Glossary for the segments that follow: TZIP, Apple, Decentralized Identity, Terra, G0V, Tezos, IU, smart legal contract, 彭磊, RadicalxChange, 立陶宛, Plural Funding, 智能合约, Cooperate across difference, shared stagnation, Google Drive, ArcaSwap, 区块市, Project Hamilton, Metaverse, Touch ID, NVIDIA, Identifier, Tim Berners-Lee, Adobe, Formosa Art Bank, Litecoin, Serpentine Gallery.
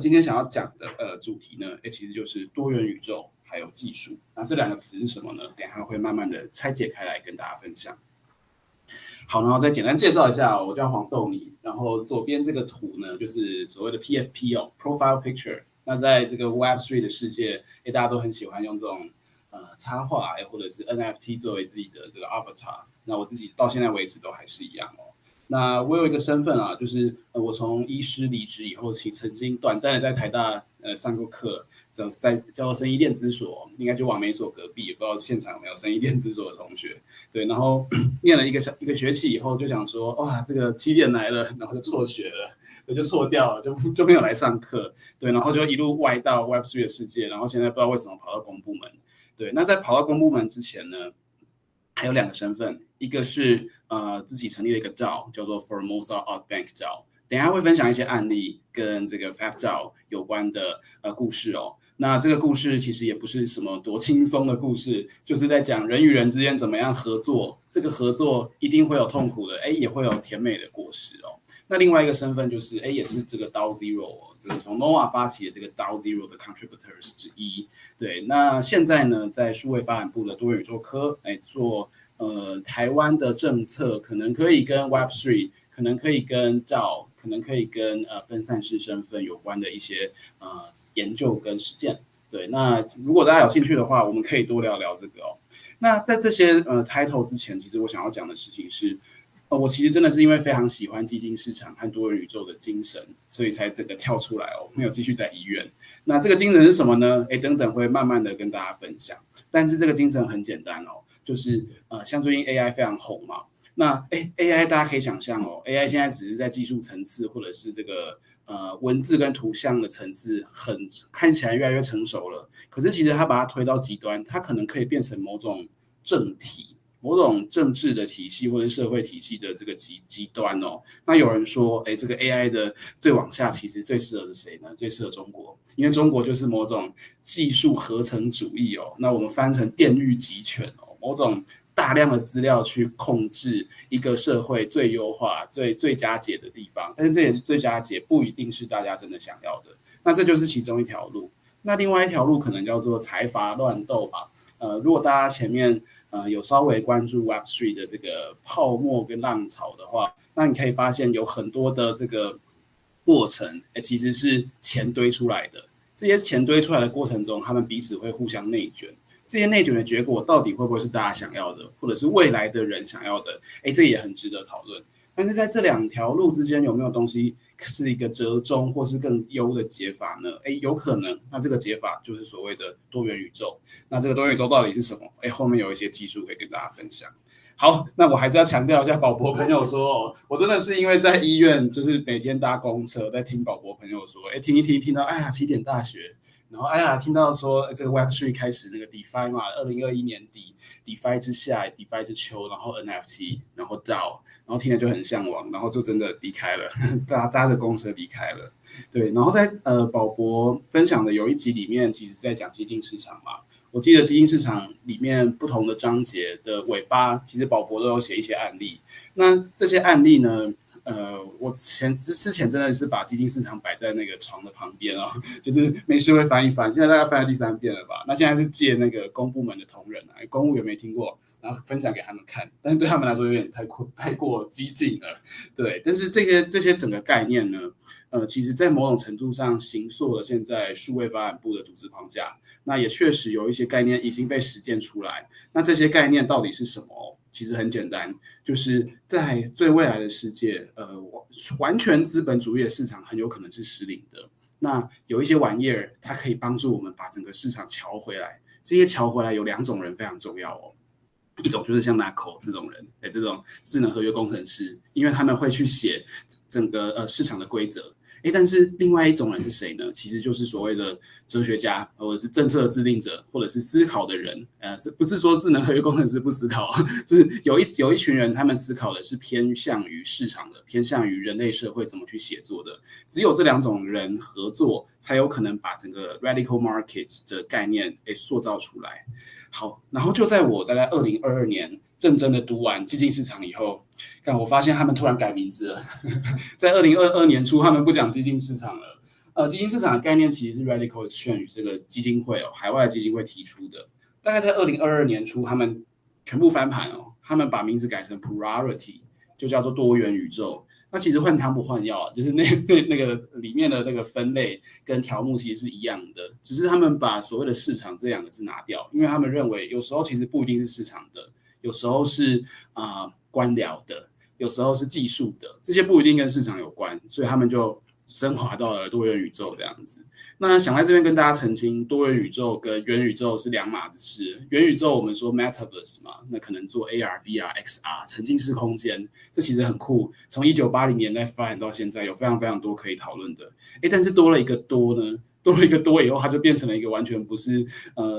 今天想要讲的主题呢，其实就是多元宇宙还有技术。那这两个词是什么呢？等一下会慢慢的拆解开来跟大家分享。好，然后再简单介绍一下，我叫黄豆泥，然后左边这个图呢，就是所谓的 PFP 哦 ，Profile Picture。那在这个 Web3 的世界，大家都很喜欢用这种插画，或者是 NFT 作为自己的这个 avatar。那我自己到现在为止都还是一样哦。那我有一个身份啊，就是我从医师离职以后，其曾经短暂的在台大上过课，在叫做生医电子所，应该就往美所隔壁，也不知道现场有没有生医电子所的同学。对，然后念了一个学期以后，就想说哇，这个7点来了，然后就辍学了，就错掉了，就没有来上课。对，然后就一路外到 Web3 的世界，然后现在不知道为什么跑到公部门。对，那在跑到公部门之前呢，还有两个身份，一个是自己成立了一个 DAO， 叫做 Formosa Art Bank DAO。等一下会分享一些案例跟这个 Fab DAO 有关的故事哦。那这个故事其实也不是什么多轻松的故事，就是在讲人与人之间怎么样合作，这个合作一定会有痛苦的，也会有甜美的果实哦。那另外一个身份就是，也是这个 DAO0， 这个从 NOVA 发起的这个 DAO0 的 contributors 之一。对，那现在呢，在数位发展部的多元宇宙科，做台湾的政策，可能可以跟 Web3， 可能可以跟 DAO， 可能可以跟分散式身份有关的一些研究跟实践。对，那如果大家有兴趣的话，我们可以多聊聊这个哦。那在这些title 之前，其实我想要讲的事情是，我其实真的是因为非常喜欢基金市场和多元宇宙的精神，所以才整个跳出来哦，没有继续在医院。那这个精神是什么呢？等等会慢慢的跟大家分享。但是这个精神很简单哦，就是像最近 AI 非常红嘛，那AI 大家可以想象哦 ，AI 现在只是在技术层次或者是这个文字跟图像的层次很看起来越来越成熟了，可是其实它把它推到极端，它可能可以变成某种政体。某种政治的体系或者社会体系的这个 极端哦，那有人说，这个 AI 的最往下其实最适合是谁呢？最适合中国，因为中国就是某种技术合成主义哦，那我们翻成电狱集权哦，某种大量的资料去控制一个社会最优化、最佳解的地方，但是这也是最佳解不一定是大家真的想要的，那这就是其中一条路。那另外一条路可能叫做财阀乱斗吧，如果大家前面有稍微关注 Web3 的这个泡沫跟浪潮的话，那你可以发现有很多的这个过程，其实是钱堆出来的。这些钱堆出来的过程中，他们彼此会互相内卷。这些内卷的结果到底会不会是大家想要的，或者是未来的人想要的？这也很值得讨论。但是在这两条路之间，有没有东西是一个折中或是更优的解法呢？有可能。那这个解法就是所谓的多元宇宙。那这个多元宇宙到底是什么？后面有一些技术可以跟大家分享。好，那我还是要强调一下，宝博朋友说，我真的是因为在医院，就是每天搭公车，在听宝博朋友说，听到，哎呀，起点大学。然后听到说这个 Web3 开始那个 DeFi 嘛，2021年底 DeFi 之夏 DeFi 之秋，然后 NFT， 然后 DAO， 然后听了就很向往，然后就真的离开了，搭着公车离开了。对，然后在宝博分享的有一集里面，其实在讲基金市场嘛，我记得基金市场里面不同的章节的尾巴，其实宝博都有写一些案例。那这些案例呢？我之前真的是把基金市场摆在那个床的旁边哦，就是没事会翻一翻，现在大概翻到第3遍了吧。那现在是借那个公部门的同仁公务员没听过，然后分享给他们看，但是对他们来说有点太过激进了。对，但是这些整个概念呢，其实在某种程度上形塑了现在数位发展部的组织框架。那也确实有一些概念已经被实践出来。那这些概念到底是什么？其实很简单，就是在最未来的世界，完全资本主义的市场很有可能是失灵的。那有一些玩意儿，它可以帮助我们把整个市场撬回来。这些撬回来有2种人非常重要哦，一种就是像 Naco 这种人，这种智能合约工程师，因为他们会去写整个市场的规则。但是另外一种人是谁呢？其实就是所谓的哲学家，或者是政策制定者，或者是思考的人。不是说智能合约工程师不思考，就是有一群人，他们思考的是偏向于市场的，偏向于人类社会怎么去写作的。只有这2种人合作，才有可能把整个 radical market 的概念塑造出来。好，然后就在我大概2022年。认真的读完基金市场以后，我发现他们突然改名字了。在2022年初，他们不讲基金市场了，基金市场的概念其实是 RadicalxChange 这个基金会哦，海外基金会提出的。大概在2022年初，他们全部翻盘哦，他们把名字改成 Plurality， 就叫做多元宇宙。那其实换汤不换药啊，就是那个里面的那个分类跟条目其实是一样的，只是他们把所谓的市场这两个字拿掉，因为他们认为有时候其实不一定是市场的，有时候是官僚的，有时候是技术的，这些不一定跟市场有关，所以他们就升华到了多元宇宙这样子。那想在这边跟大家澄清，多元宇宙跟元宇宙是两码子事。元宇宙我们说 Metaverse 嘛，那可能做 AR、VR、XR 沉浸式空间，这其实很酷。从1980年代发展到现在，有非常非常多可以讨论的。但是多了一个多呢，多了一个多以后，它就变成了一个完全不是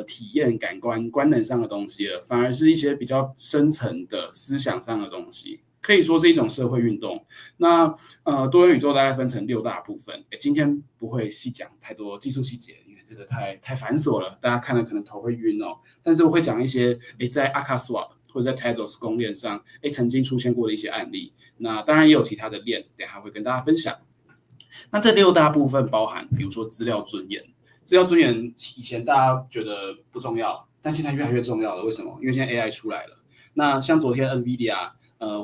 体验、感官、观能上的东西了，反而是一些比较深层的思想上的东西。可以说是一种社会运动。那多元宇宙大概分成6大部分。今天不会细讲太多技术细节，因为这个太繁琐了，大家看了可能头会晕哦。但是我会讲一些在 ArcaSwap 或者在 Tezos 公链上曾经出现过的一些案例。那当然也有其他的链，等一下会跟大家分享。那这6大部分包含，比如说资料尊严。资料尊严以前大家觉得不重要，但现在越来越重要了。为什么？因为现在 AI 出来了。那像昨天 NVIDIA。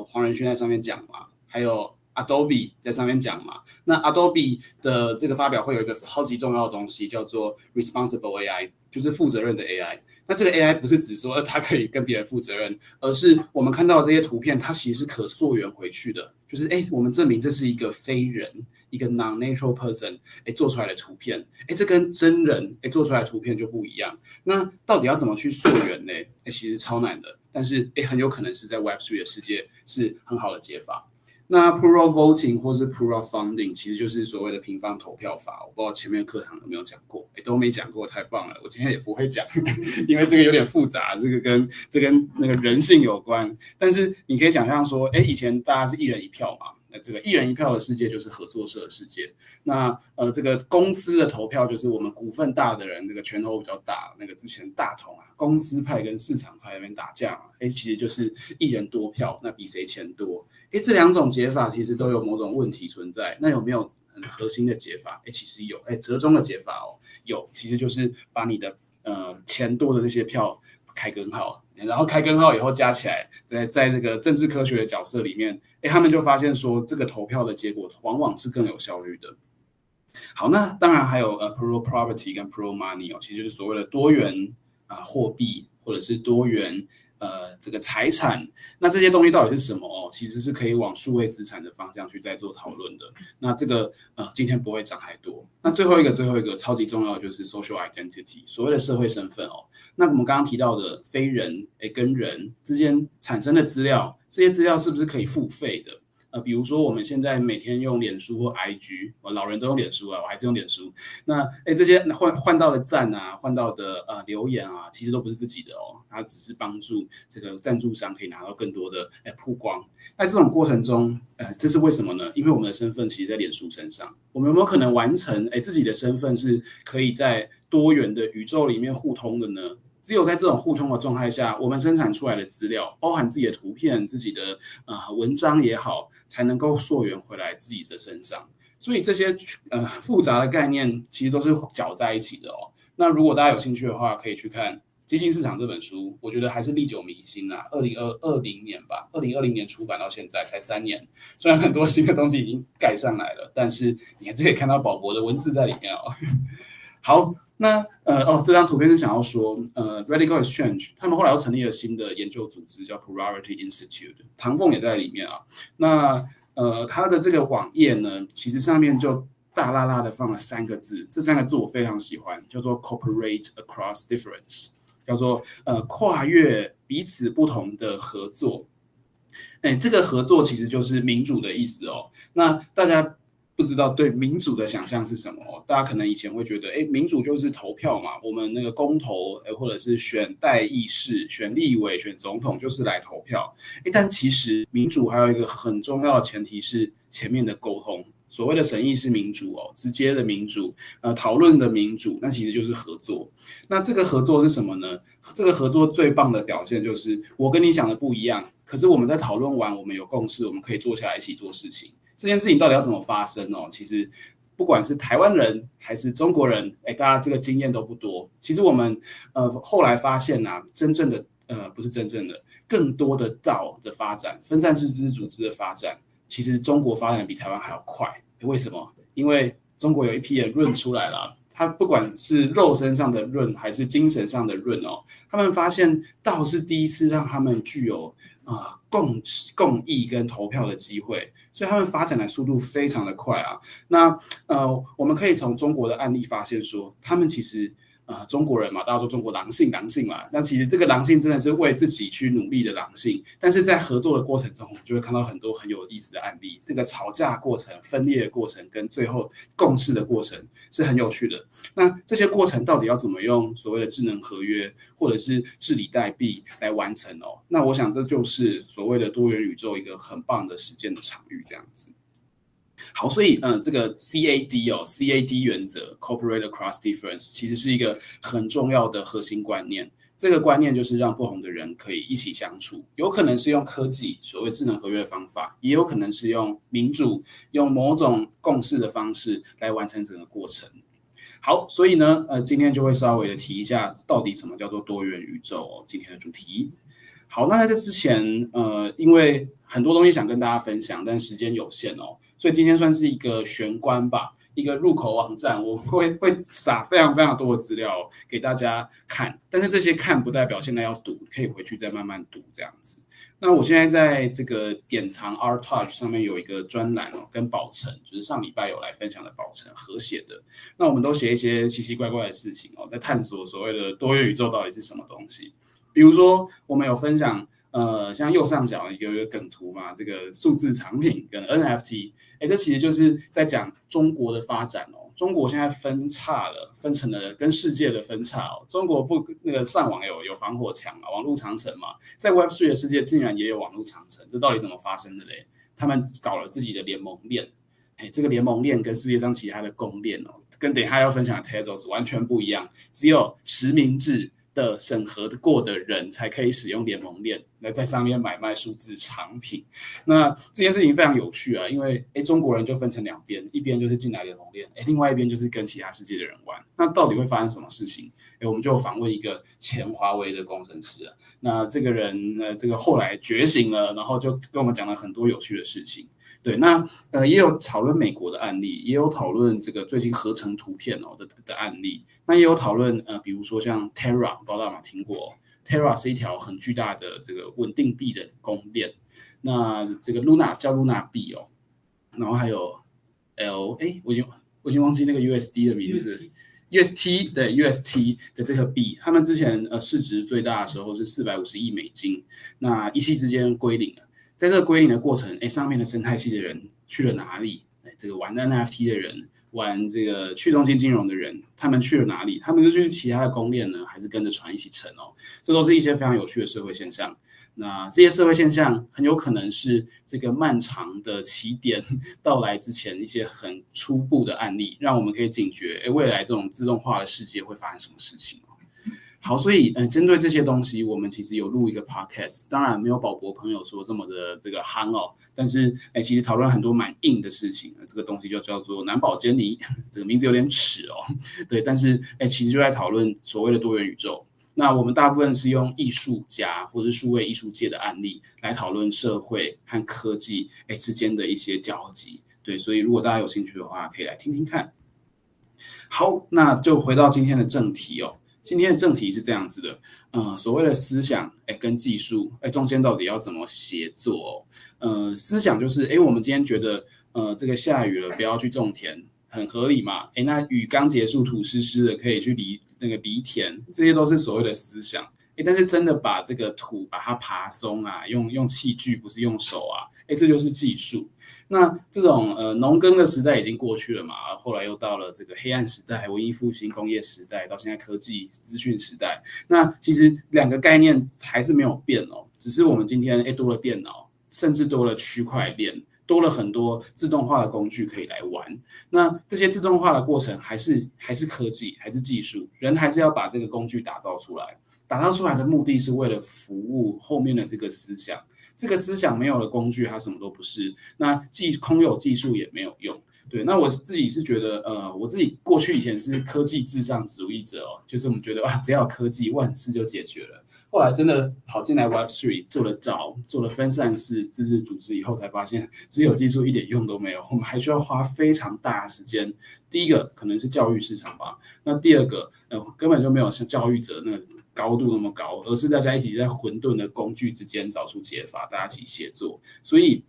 黄仁勋在上面讲嘛，还有 Adobe 在上面讲嘛。那 Adobe 的这个发表会有一个超级重要的东西，叫做 Responsible AI， 就是负责任的 AI。那这个 AI 不是只说它可以跟别人负责任，而是我们看到的这些图片，它其实是可溯源回去的，就是我们证明这是一个非人，一个 non-natural person 做出来的图片，这跟真人做出来的图片就不一样。那到底要怎么去溯源呢？其实超难的。但是很有可能是在 Web3 的世界是很好的解法。那 Plural Voting 或是 Plural Funding 其实就是所谓的平方投票法，我不知道前面课堂有没有讲过，都没讲过，太棒了，我今天也不会讲，因为这个有点复杂，这跟那个人性有关。但是你可以想象说，以前大家是1人1票嘛，这个1人1票的世界就是合作社的世界。那这个公司的投票就是我们股份大的人，那个拳头比较大，那个之前大同啊，公司派跟市场派那边打架嘛，其实就是1人多票，那比谁钱多。这两种解法其实都有某种问题存在。那有没有很核心的解法？其实有，折中的解法哦，有，其实就是把你的钱多的那些票开根号。然后开根号以后加起来，在那个政治科学的角色里面，他们就发现说，这个投票的结果往往是更有效率的。好，那当然还有Plural Property 跟 Plural Money 哦，其实就是所谓的多元货币或者是多元这个财产。那这些东西到底是什么哦？其实是可以往数位资产的方向去再做讨论的。那这个今天不会讲太多。那最后一个超级重要的就是 Social Identity， 所谓的社会身份哦。那我们刚刚提到的非人跟人之间产生的资料，这些资料是不是可以付费的？比如说我们现在每天用脸书或 IG， 老人都用脸书啊，我还是用脸书。那这些换到的赞啊，换到的留言啊，其实都不是自己的哦，它只是帮助这个赞助商可以拿到更多的曝光。那这种过程中，这是为什么呢？因为我们的身份其实在脸书身上，我们有没有可能完成自己的身份是可以在多元的宇宙里面互通的呢？只有在这种互通的状态下，我们生产出来的资料，包含自己的图片、自己的文章也好，才能够溯源回来自己的身上。所以这些复杂的概念其实都是搅在一起的哦。那如果大家有兴趣的话，可以去看《基金市场》这本书，我觉得还是历久弥新啊。2020年吧，2020年出版到现在才3年，虽然很多新的东西已经盖上来了，但是你还是可以看到宝博的文字在里面哦。好。那这张图片是想要说RadicalxChange 他们后来又成立了新的研究组织叫 Plurality Institute， 唐凤也在里面啊。那他的这个网页呢，其实上面就大辣辣的放了3个字，这3个字我非常喜欢，叫做 Cooperate across difference， 叫做跨越彼此不同的合作。这个合作其实就是民主的意思哦。那大家不知道对民主的想象是什么哦？大家可能以前会觉得，民主就是投票嘛，我们那个公投，或者是选代议士、选立委、选总统，就是来投票。但其实民主还有一个很重要的前提是前面的沟通。所谓的审议是民主哦，直接的民主，讨论的民主，那其实就是合作。那这个合作是什么呢？这个合作最棒的表现就是我跟你想的不一样，可是我们在讨论完，我们有共识，我们可以坐下来一起做事情。这件事情到底要怎么发生哦？其实不管是台湾人还是中国人，哎，大家这个经验都不多。其实我们后来发现啊，真正的不是真正的，更多的DAO的发展，分散式自治组织的发展，其实中国发展比台湾还要快。为什么？因为中国有一批人润出来了。他不管是肉身上的润还是精神上的润哦，他们发现DAO是第一次让他们具有共议跟投票的机会，所以他们发展的速度非常的快啊。那我们可以从中国的案例发现说，他们其实中国人嘛，大家说中国狼性嘛，那其实这个狼性真的是为自己去努力的狼性，但是在合作的过程中，我们就会看到很多很有意思的案例。那个吵架过程、分裂的过程跟最后共识的过程是很有趣的。那这些过程到底要怎么用所谓的智能合约或者是治理代币来完成哦？那我想这就是所谓的多元宇宙一个很棒的实践的场域，这样子。好，所以这个 CAD 哦 ，CAD 原则 （Cooperate across difference） 其实是一个很重要的核心观念。这个观念就是让不同的人可以一起相处，有可能是用科技，所谓智能合约的方法，也有可能是用民主，用某种共识的方式来完成整个过程。好，所以呢，今天就会稍微的提一下，到底什么叫做多元宇宙哦，今天的主题。好，那在这之前，因为很多东西想跟大家分享，但时间有限哦。所以今天算是一个玄关吧，一个入口网站，我会撒非常非常多的资料给大家看，但是这些看不代表现在要读，可以回去再慢慢读这样子。那我现在在这个典藏 Art Touch 上面有一个专栏哦，跟宝城，就是上礼拜有来分享的宝城合写的。那我们都写一些奇奇怪怪的事情哦，在探索所谓的多元宇宙到底是什么东西。比如说，我们有分享。像右上角有一个梗图嘛，这个数字藏品跟 NFT， 这其实就是在讲中国的发展哦。中国现在分叉了，分成了跟世界的分叉哦。中国不那个上网有防火墙嘛，网络长城嘛，在 Web3 的世界竟然也有网络长城，这到底怎么发生的嘞？他们搞了自己的联盟链，这个联盟链跟世界上其他的公链哦，跟等一下要分享的 Tezos 完全不一样，只有实名制。的审核过的人才可以使用联盟链来在上面买卖数字藏品。那这件事情非常有趣啊，因为中国人就分成两边，一边就是进来联盟链，另外一边就是跟其他世界的人玩。那到底会发生什么事情？我们就访问一个前华为的工程师啊，那这个人这个后来觉醒了，然后就跟我们讲了很多有趣的事情。对，那也有讨论美国的案例，也有讨论这个最近合成图片哦 的案例，那也有讨论比如说像 Terra， 不知道大家有没有听过、Terra 是一条很巨大的这个稳定币的公链，那这个 Luna 叫 Luna 币哦，然后还有 我已经忘记那个 USD 的名字。UST 的 UST 的这个币，他们之前市值最大的时候是450亿美金，那一夕之间归零了。在这个归零的过程，上面的生态系的人去了哪里？这个玩 NFT 的人，玩这个去中心金融的人，他们去了哪里？他们就去其他的公链呢，还是跟着船一起沉哦？这都是一些非常有趣的社会现象。那这些社会现象很有可能是这个漫长的起点到来之前一些很初步的案例，让我们可以警觉，未来这种自动化的世界会发生什么事情。好，所以针对这些东西，我们其实有录一个 podcast， 当然没有宝博朋友说这么的这个夯哦，但是其实讨论很多蛮硬的事情，这个东西就叫做南宝坚尼，这个名字有点耻哦，对，但是其实就在讨论所谓的多元宇宙。那我们大部分是用艺术家或是数位艺术界的案例来讨论社会和科技之间的一些交集，对，所以如果大家有兴趣的话，可以来听听看。好，那就回到今天的正题哦。今天的正题是这样子的，所谓的思想跟技术中间到底要怎么协作哦？思想就是我们今天觉得这个下雨了，不要去种田，很合理嘛？那雨刚结束，土湿湿的，可以去犁田，这些都是所谓的思想。但是真的把这个土把它爬松啊，用器具不是用手啊，这就是技术。那这种农耕的时代已经过去了嘛，后来又到了这个黑暗时代、文艺复兴、工业时代，到现在科技资讯时代。那其实两个概念还是没有变哦，只是我们今天多了电脑，甚至多了区块链。多了很多自动化的工具可以来玩，那这些自动化的过程还是科技，还是技术，人还是要把这个工具打造出来。打造出来的目的是为了服务后面的这个思想，这个思想没有了工具，它什么都不是。那既空有技术也没有用，对，那我自己是觉得，我自己过去以前是科技至上主义者哦，就是我们觉得哇，只要有科技，万事就解决了。后来真的跑进来 Web3， 做了DAO，做了分散式自治组织以后，才发现只有技术一点用都没有，我们还需要花非常大的时间。第一个可能是教育市场吧，那第二个，根本就没有像教育者那个高度那么高，而是大家一起在混沌的工具之间找出解法，大家一起协作，所以。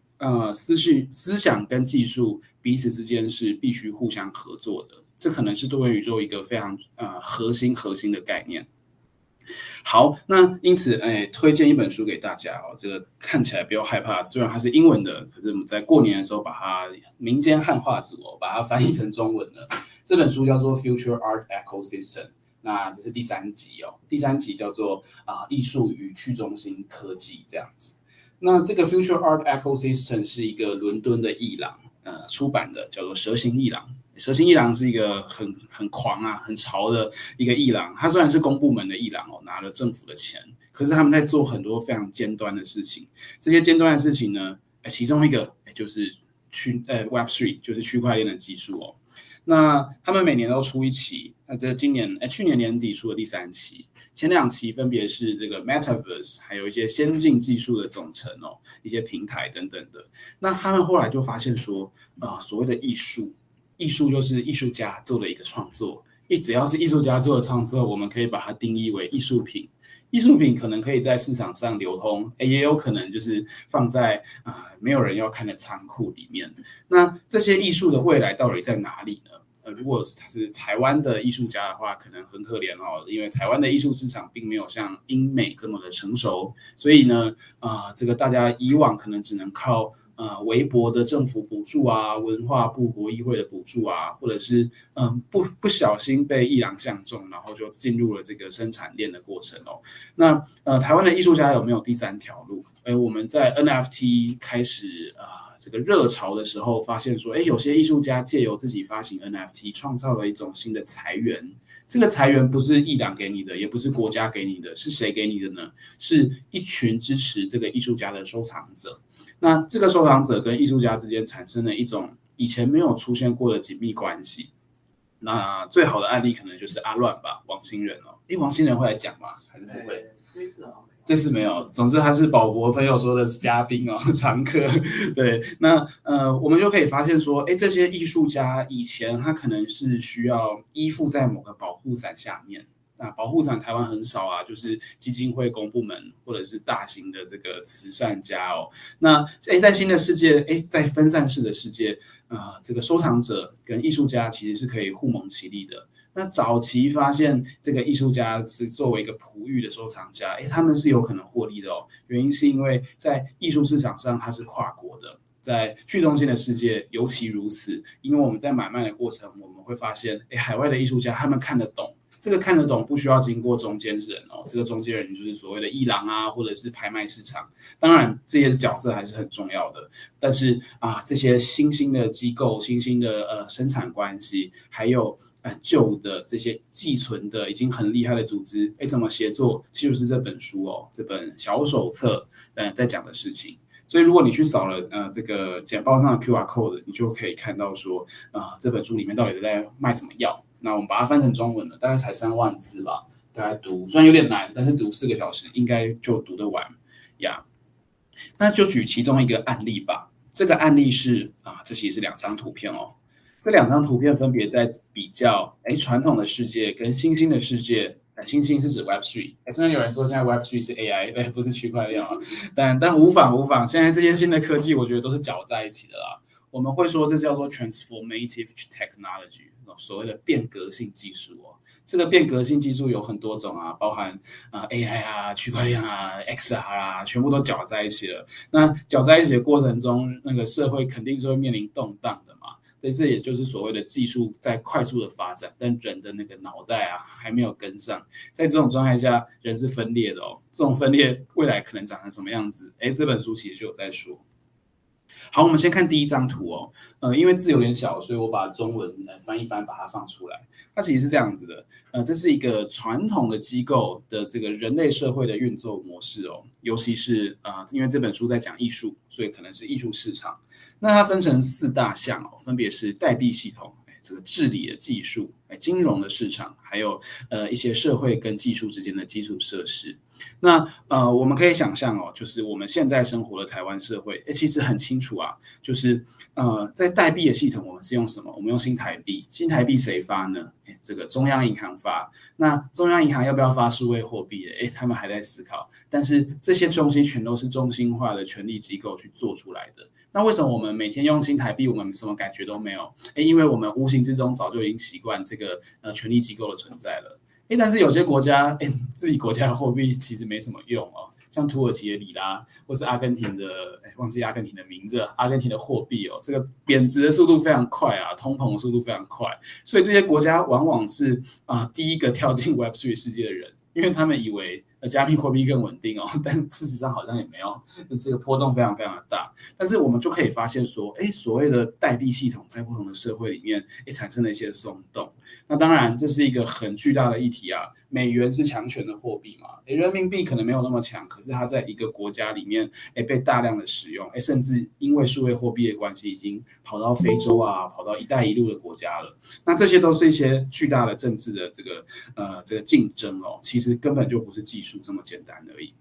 思想跟技术彼此之间是必须互相合作的，这可能是多元宇宙一个非常核心的概念。好，那因此，推荐一本书给大家哦，这个看起来不要害怕，虽然它是英文的，可是我们在过年的时候把它民间汉化组哦，把它翻译成中文了。这本书叫做《Future Art Ecosystem》，那这是第三集哦，第三集叫做艺术与去中心科技这样子。那这个 Future Art Ecosystem 是一个伦敦的艺廊出版的，叫做蛇形艺廊。蛇形艺廊是一个很狂啊、很潮的一个艺廊。它虽然是公部门的艺廊哦，拿了政府的钱，可是他们在做很多非常尖端的事情。这些尖端的事情呢，其中一个就是Web3， 就是区块链的技术哦。那他们每年都出一期，那这去年年底出了第三期。前两期分别是这个 Metaverse， 还有一些先进技术的总成哦，一些平台等等的。那他们后来就发现说，所谓的艺术，艺术就是艺术家做的一个创作，只要是艺术家做的创作，我们可以把它定义为艺术品。艺术品可能可以在市场上流通，也有可能就是放在没有人要看的仓库里面。那这些艺术的未来到底在哪里呢？如果是台湾的艺术家的话，可能很可怜哦，因为台湾的艺术市场并没有像英美这么的成熟，所以呢，这个大家以往可能只能靠微薄的政府补助啊、文化部国议会的补助啊，或者是不小心被艺廊相中，然后就进入了这个生产链的过程哦。那台湾的艺术家有没有第三条路？我们在 NFT 开始这个热潮的时候发现说，有些艺术家借由自己发行 NFT 创造了一种新的财源。这个财源不是艺廊给你的，也不是国家给你的，是谁给你的呢？是一群支持这个艺术家的收藏者。那这个收藏者跟艺术家之间产生了一种以前没有出现过的紧密关系。那最好的案例可能就是阿乱吧，王心仁哦。王心仁会来讲吗？还是不会？这次没有，总之他是宝博朋友说的嘉宾哦，常客。对，那我们就可以发现说，这些艺术家以前他可能是需要依附在某个保护伞下面。那保护伞台湾很少啊，就是基金会、公部门或者是大型的这个慈善家哦。那在新的世界，在分散式的世界，这个收藏者跟艺术家其实是可以互蒙其利的。那早期发现这个艺术家是作为一个璞玉的收藏家，他们是有可能获利的哦。原因是因为在艺术市场上它是跨国的，在去中心的世界尤其如此。因为我们在买卖的过程，我们会发现，海外的艺术家他们看得懂，这个看得懂不需要经过中间人哦。这个中间人就是所谓的艺廊啊，或者是拍卖市场。当然这些角色还是很重要的，但是这些新兴的机构、新兴的生产关系，还有旧的这些寄存的已经很厉害的组织，怎么协作，就是这本书哦，这本小手册在讲的事情。所以如果你去扫了这个简报上的 QR code， 你就可以看到说，这本书里面到底在卖什么药。那我们把它翻成中文了，大概才3万字吧，大概读虽然有点难，但是读4个小时应该就读得完呀。那就举其中一个案例吧。这个案例是这其实是2张图片哦。这2张图片分别在比较传统的世界跟新兴的世界。新兴是指 Web3， 虽然有人说现在 Web3 是 AI， 不是区块链啊，但无妨，现在这些新的科技我觉得都是搅在一起的啦。我们会说这叫做 transformative technology， 所谓的变革性技术哦。这个变革性技术有很多种啊，包含AI 啊、区块链啊、XR 啊，全部都搅在一起了。那搅在一起的过程中，那个社会肯定是会面临动荡的嘛。这也就是所谓的技术在快速的发展，但人的那个脑袋还没有跟上。在这种状态下，人是分裂的哦。这种分裂未来可能长成什么样子？这本书其实就有在说。好，我们先看第1张图哦。因为字有点小，所以我把中文翻一翻，把它放出来。它其实是这样子的。这是一个传统的机构的这个人类社会的运作模式哦。尤其是因为这本书在讲艺术，所以可能是艺术市场。那它分成4大项哦，分别是代币系统、这个治理的技术、金融的市场，还有一些社会跟技术之间的基础设施。那我们可以想象哦，就是我们现在生活的台湾社会，其实很清楚啊，就是在代币的系统，我们是用什么？我们用新台币，新台币谁发呢？这个中央银行发。那中央银行要不要发数位货币？他们还在思考。但是这些东西全都是中心化的权力机构去做出来的。那为什么我们每天用新台币，我们什么感觉都没有？因为我们无形之中早就已经习惯这个权力机构的存在了。但是有些国家，自己国家的货币其实没什么用哦，像土耳其的里拉，或是阿根廷的，忘记阿根廷的名字，阿根廷的货币哦，这个贬值的速度非常快啊，通膨的速度非常快，所以这些国家往往是第一个跳进 Web3 世界的人，因为他们以为加密货币更稳定哦，但事实上好像也没有，这个波动非常非常的大。但是我们就可以发现说，所谓的代币系统在不同的社会里面产生了一些松动。那当然这是一个很巨大的议题啊，美元是强权的货币嘛，人民币可能没有那么强，可是它在一个国家里面被大量的使用，甚至因为数位货币的关系已经跑到非洲啊，跑到一带一路的国家了。那这些都是一些巨大的政治的这个竞争哦，其实根本就不是技术这么简单而已。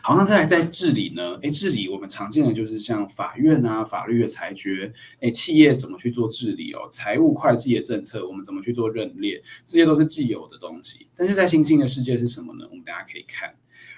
好，那再来在治理呢？治理我们常见的就是像法院啊、法律的裁决，企业怎么去做治理哦，财务会计的政策我们怎么去做认列，这些都是既有的东西。但是在新兴的世界是什么呢？我们大家可以看。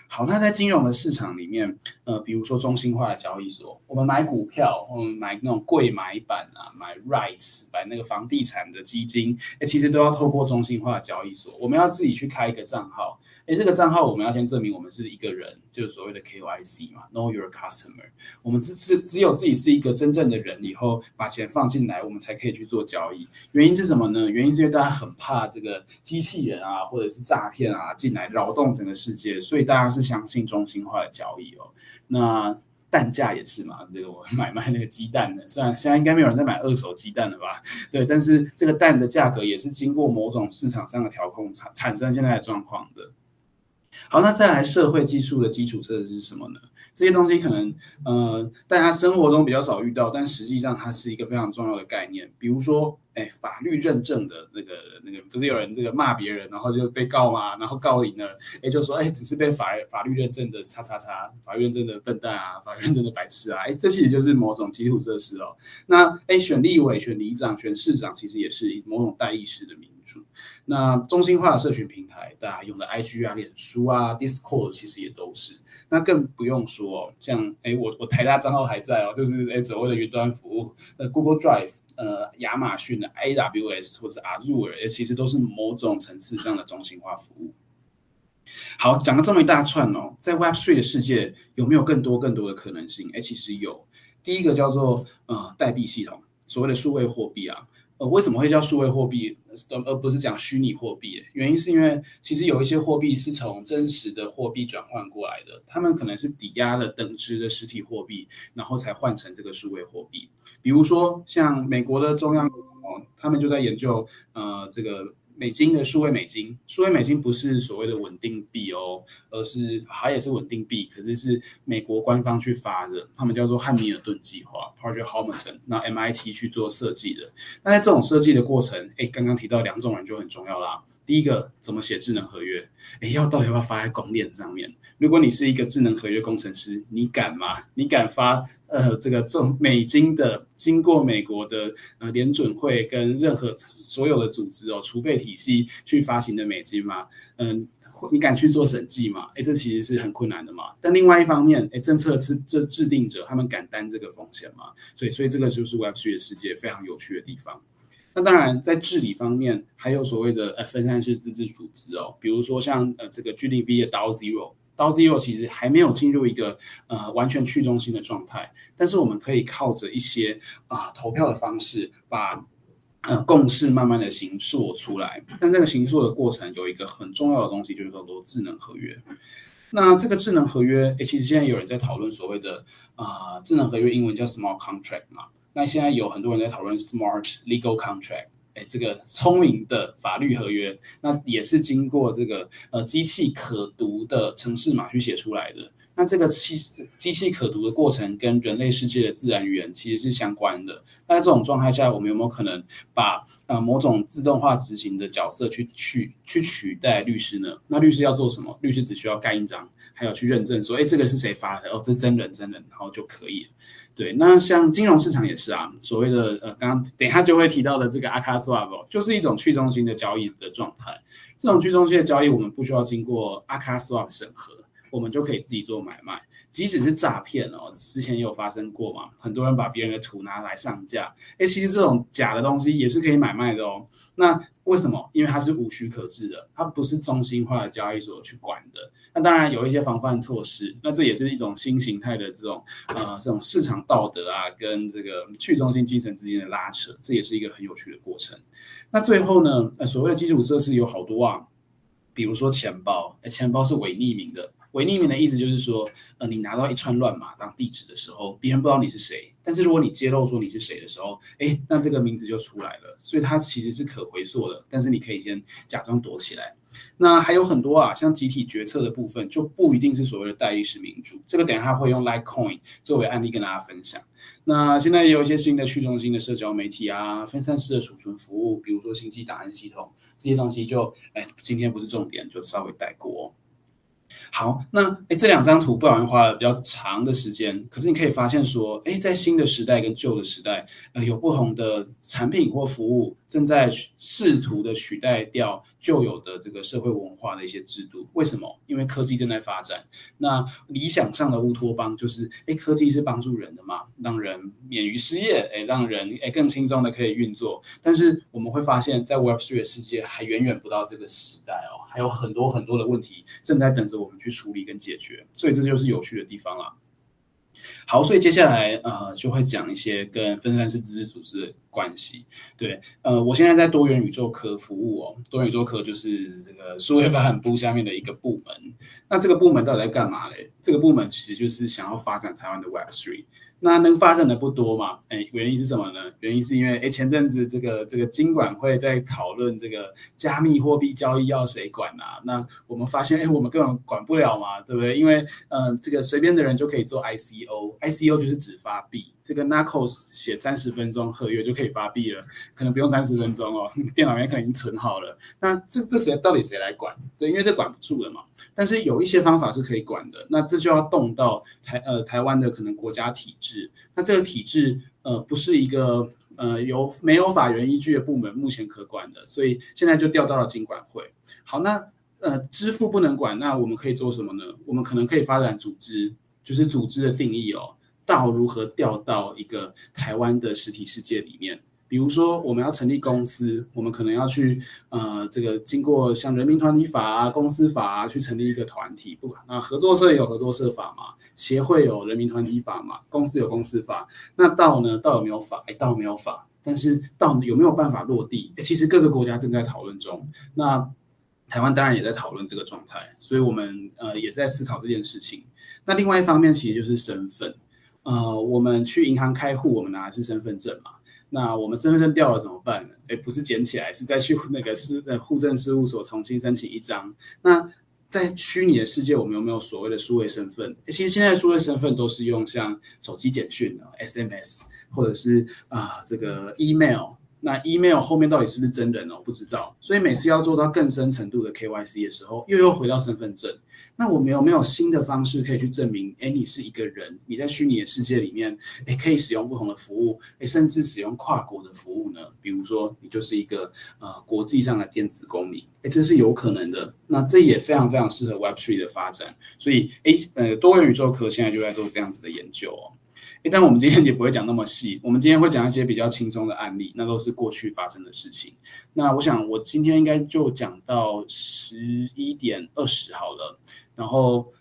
好，那在金融的市场里面，比如说中心化的交易所，我们买股票，我们买那种贵买板啊，买 rights， 买那个房地产的基金，其实都要透过中心化的交易所，我们要自己去开一个账号，这个账号我们要先证明我们是一个人，就是所谓的 KYC 嘛 ，Know Your Customer， 我们只有自己是一个真正的人以后，把钱放进来，我们才可以去做交易。原因是什么呢？原因是因为大家很怕这个机器人啊，或者是诈骗啊进来扰动整个世界，所以大家是相信中心化的交易哦，那蛋价也是嘛，这个我买卖那个鸡蛋的，虽然现在应该没有人在买2手鸡蛋了吧？对，但是这个蛋的价格也是经过某种市场上的调控产生现在的状况的。好，那再来社会技术的基础设施是什么呢？这些东西可能在他生活中比较少遇到，但实际上它是一个非常重要的概念。比如说，法律认证的那个，不是有人这个骂别人，然后就被告嘛，然后告赢了，就说只是被法律认证的叉叉叉，法律认证的笨蛋啊，法律认证的白痴啊，这其实就是某种基础设施哦。那选立委、选里长、选市长，其实也是某种代议式的名。那中心化的社群平台，大家用的 IG 啊、脸书啊、Discord 其实也都是。那更不用说像我台大账号还在哦，就是所谓的云端服务，Google Drive、亚马逊的 AWS 或是 Azure， 其实都是某种层次上的中心化服务。好，讲了这么一大串哦，在 Web3 的世界有没有更多的可能性？其实有。第一个叫做代币系统，所谓的数位货币啊。为什么会叫数位货币，而不是讲虚拟货币？原因是因为其实有一些货币是从真实的货币转换过来的，他们可能是抵押了等值的实体货币，然后才换成这个数位货币。比如说像美国的中央银行，他们就在研究这个美金的数位美金，数位美金不是所谓的稳定币哦，而是它也是稳定币，可是是美国官方去发的，他们叫做汉密尔顿计划 （Project Hamilton）， 那 MIT 去做设计的。那在这种设计的过程，刚刚提到2种人就很重要啦。第一个，怎么写智能合约？到底要不要发在公链上面？如果你是一个智能合约工程师，你敢吗？你敢发这个美金的，经过美国的联准会跟任何所有的组织哦储备体系去发行的美金吗？你敢去做审计吗？这其实是很困难的嘛。但另外一方面，政策制定者他们敢担这个风险吗？所以这个就是 Web3 的世界非常有趣的地方。那当然，在治理方面，还有所谓的分散式自治组织哦，比如说像这个 G0V 的 DAO 其实还没有进入一个完全去中心的状态，但是我们可以靠着一些投票的方式把共识慢慢的形塑出来。但这个形塑的过程有一个很重要的东西，就是叫做智能合约。那这个智能合约，其实现在有人在讨论所谓的智能合约，英文叫 smart contract 嘛。那现在有很多人在讨论 smart legal contract， 这个聪明的法律合约，那也是经过这个机器可读的程式码去写出来的。那这个机器可读的过程跟人类世界的自然语言其实是相关的。那在这种状态下，我们有没有可能把某种自动化执行的角色去取代律师呢？那律师要做什么？律师只需要盖印章，还有去认证说，哎，这个是谁发的？哦，这是真人，然后就可以了。对，那像金融市场也是啊，所谓的刚等一下就会提到的这个 ArcaSwap，就是一种去中心的交易的状态。这种去中心的交易，我们不需要经过 ArcaSwap 审核，我们就可以自己做买卖。即使是诈骗哦，之前也有发生过嘛，很多人把别人的图拿来上架，哎，其实这种假的东西也是可以买卖的哦。那为什么？因为它是无需可治的，它不是中心化的交易所去管的。那当然有一些防范措施，那这也是一种新形态的这种市场道德啊，跟这个去中心精神之间的拉扯，这也是一个很有趣的过程。那最后呢，所谓的基础设施有好多啊，比如说钱包，钱包是伪匿名的。伪匿名的意思就是说，你拿到一串乱码当地址的时候，别人不知道你是谁。但是如果你揭露说你是谁的时候，哎，那这个名字就出来了。所以它其实是可回溯的，但是你可以先假装躲起来。那还有很多啊，像集体决策的部分就不一定是所谓的代议式民主。这个等一下他会用 Litecoin 作为案例跟大家分享。那现在也有一些新的去中心的社交媒体啊，分散式的储存服务，比如说星际档案系统这些东西就，今天不是重点，就稍微带过。好，那这两张图不小心花了比较长的时间，可是你可以发现说，在新的时代跟旧的时代，有不同的产品或服务正在试图的取代掉旧有的这个社会文化的一些制度。为什么？因为科技正在发展。那理想上的乌托邦就是，科技是帮助人的嘛，让人免于失业，让人更轻松的可以运作。但是我们会发现，在 Web3 的世界还远远不到这个时代哦，还有很多很多的问题正在等着我们去处理跟解决，所以这就是有趣的地方啦。好，所以接下来就会讲一些跟分散式自治组织的关系。对，我现在在多元宇宙科服务哦，多元宇宙科就是这个数位发展部下面的一个部门。那这个部门到底在干嘛嘞？这个部门其实就是想要发展台湾的 Web3。那能发展的不多嘛？原因是什么呢？原因是因为前阵子这个金管会在讨论这个加密货币交易要谁管啊？那我们发现我们根本管不了嘛，对不对？因为这个随便的人就可以做 ICO 就是只发币。这个 Narcos 写30分钟合约就可以发币了，可能不用30分钟哦，电脑里面可能已经存好了。那这谁到底谁来管？对，因为这管不住了嘛。但是有一些方法是可以管的，那这就要动到台湾的可能国家体制。那这个体制不是一个没有法源依据的部门目前可管的，所以现在就调到了金管会。好，那支付不能管，那我们可以做什么呢？我们可能可以发展组织，就是组织的定义哦。DAO如何调到一个台湾的实体世界里面？比如说，我们要成立公司，我们可能要去这个经过像人民团体法啊、公司法啊去成立一个团体。不管那合作社有合作社法嘛，协会有人民团体法嘛，公司有公司法。那DAO呢？DAO有没有法？DAO没有法，但是DAO有没有办法落地？其实各个国家正在讨论中。那台湾当然也在讨论这个状态，所以我们也在思考这件事情。那另外一方面其实就是身份。我们去银行开户，我们拿的是身份证嘛。那我们身份证掉了怎么办呢？不是捡起来，是再去那个户政事务所重新申请一张。那在虚拟的世界，我们有没有所谓的数位身份？其实现在数位身份都是用像手机简讯、SMS 或者是这个 email。那 email 后面到底是不是真人不知道。所以每次要做到更深程度的 KYC 的时候，又回到身份证。那我们有没有新的方式可以去证明你是一个人，你在虚拟的世界里面可以使用不同的服务，甚至使用跨国的服务呢？比如说你就是一个国际上的电子公民，这是有可能的。那这也非常非常适合 Web3 的发展。所以多元宇宙科现在就在做这样子的研究哦。但我们今天也不会讲那么细，我们今天会讲一些比较轻松的案例，那都是过去发生的事情。那我想我今天应该就讲到11:20好了，然后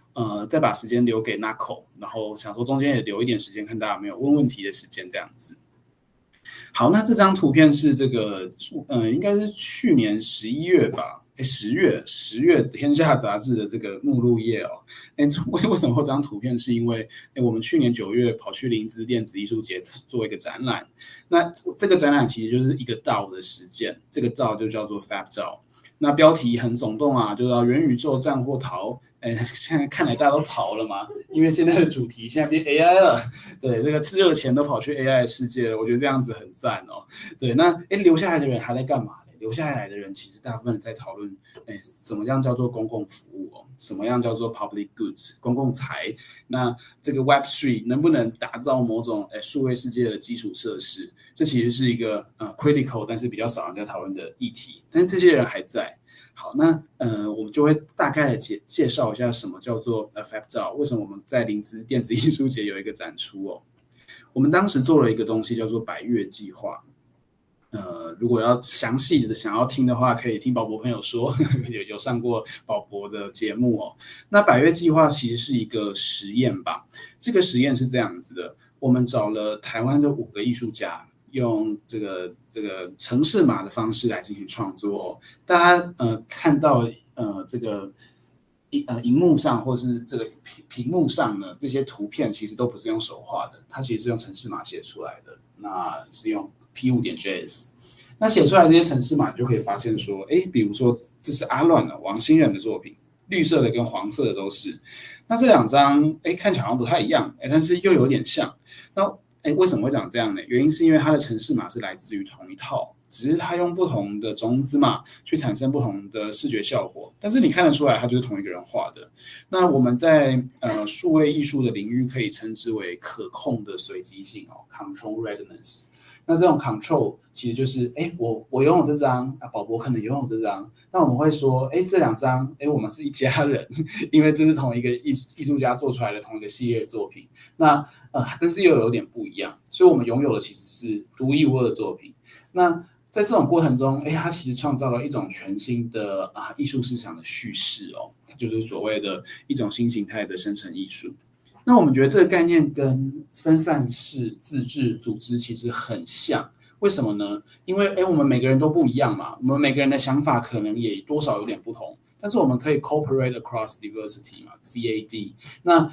再把时间留给 Nako， 然后想说中间也留一点时间看大家有没有问问题的时间这样子。好，那这张图片是这个应该是去年11月吧。10月天下杂志的这个目录页哦，为什么会这张图片？是因为我们去年9月跑去林兹电子艺术节做一个展览，那这个展览其实就是一个DAO的实践，这个DAO就叫做 FabDAO。那标题很耸动啊，就是元宇宙战或逃，现在看来大家都跑了嘛，因为现在的主题现在变 AI 了，对，这个热钱都跑去 AI 世界了，我觉得这样子很赞哦。对，那留下来的人还在干嘛呢？留下来的人其实大部分在讨论，怎么样叫做公共服务哦，什么样叫做 public goods 公共财？那这个 Web3 能不能打造某种数位世界的基础设施？这其实是一个critical 但是比较少人在讨论的议题，但是这些人还在。好，那我们就会大概的介绍一下什么叫做 FabDAO， 为什么我们在林兹电子艺术节有一个展出哦。我们当时做了一个东西叫做百月计划。如果要详细的想要听的话，可以听宝博朋友说，呵呵 有上过宝博的节目哦。那百月计划其实是一个实验吧，这个实验是这样子的，我们找了台湾的5个艺术家。用这个程式码的方式来进行创作、哦，大家看到这个荧幕上或是这个屏幕上呢，这些图片其实都不是用手画的，它其实是用程式码写出来的，那是用 P5.js。那写出来的这些程式码，你就可以发现说，比如说这是阿乱的王心仁的作品。绿色的跟黄色的都是，那这两张看起来好像不太一样，但是又有点像。那为什么会讲这样呢？原因是因为它的程式码是来自于同一套，只是它用不同的种子码去产生不同的视觉效果，但是你看得出来它就是同一个人画的。那我们在数位艺术的领域可以称之为可控的随机性哦 ，control readiness。那这种 control 其实就是，我拥有这张，宝博可能拥有这张，那我们会说，这两张，我们是一家人，因为这是同一个艺术家做出来的同一个系列作品。那但是又有点不一样，所以我们拥有的其实是独一无二的作品。那在这种过程中，它其实创造了一种全新的艺术市场的叙事哦，就是所谓的一种新形态的生成艺术。那我们觉得这个概念跟分散式自治组织其实很像，为什么呢？因为我们每个人都不一样嘛，我们每个人的想法可能也多少有点不同，但是我们可以 Cooperate across diversity 嘛 ，CAD。那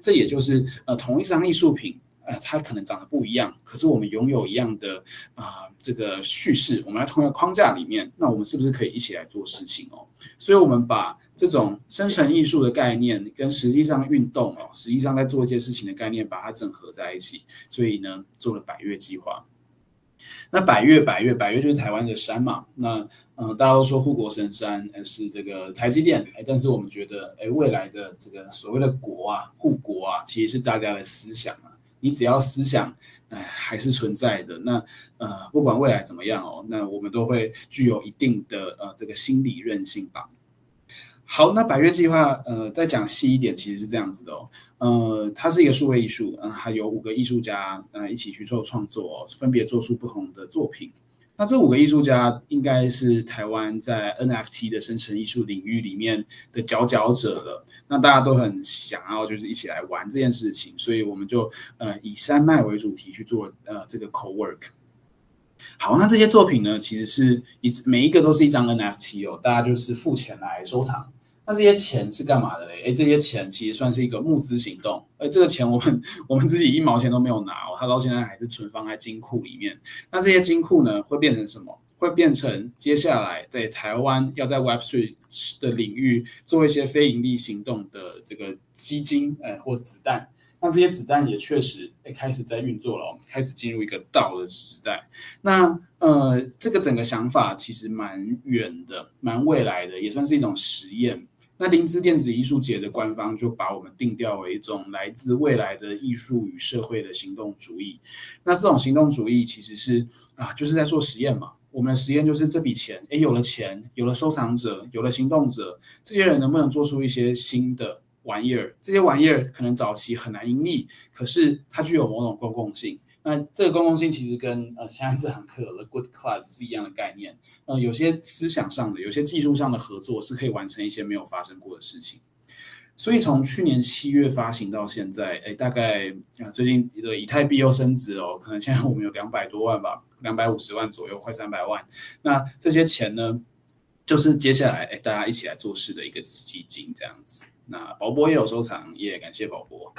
这也就是同一张艺术品，它可能长得不一样，可是我们拥有一样的这个叙事，我们在同一个框架里面，那我们是不是可以一起来做事情哦？所以我们把这种生成艺术的概念跟实际上运动哦，实际上在做一件事情的概念，把它整合在一起，所以呢，做了百月计划。那百月就是台湾的山嘛，那大家都说护国神山是这个台积电，但是我们觉得未来的这个所谓的国啊护国啊，其实是大家的思想啊，你只要思想。还是存在的。那不管未来怎么样哦，那我们都会具有一定的这个心理韧性吧。好，那百月计划，再讲细一点，其实是这样子的哦。它是一个数位艺术，还有5个艺术家一起去做创作、哦，分别做出不同的作品。那这5个艺术家应该是台湾在 NFT 的生成艺术领域里面的佼佼者了。那大家都很想要就是一起来玩这件事情，所以我们就以山脉为主题去做这个 co-work。好，那这些作品呢，其实是每一个都是一张 NFT 哦，大家就是付钱来收藏。那这些钱是干嘛的嘞？这些钱其实算是一个募资行动。这个钱我们自己1毛钱都没有拿哦，它到现在还是存放在金库里面。那这些金库呢，会变成什么？会变成接下来对台湾要在 Web3 的领域做一些非盈利行动的这个基金，或子弹。那这些子弹也确实开始在运作了，开始进入一个DAO的时代。那这个整个想法其实蛮远的，蛮未来的，也算是一种实验。那林兹电子艺术节的官方就把我们定调为一种来自未来的艺术与社会的行动主义。那这种行动主义其实是就是在做实验嘛。我们的实验就是这笔钱，有了钱，有了收藏者，有了行动者，这些人能不能做出一些新的玩意儿？这些玩意儿可能早期很难盈利，可是它具有某种公共性。那这个公共性其实跟现在这堂课 The Good Class 是一样的概念。有些思想上的，有些技术上的合作是可以完成一些没有发生过的事情。所以从去年7月发行到现在，大概最近的以太币又升值哦，可能现在我们有200多万吧，250万左右，快300万。那这些钱呢，就是接下来大家一起来做事的一个基金这样子。那宝博也有收藏，也感谢宝博。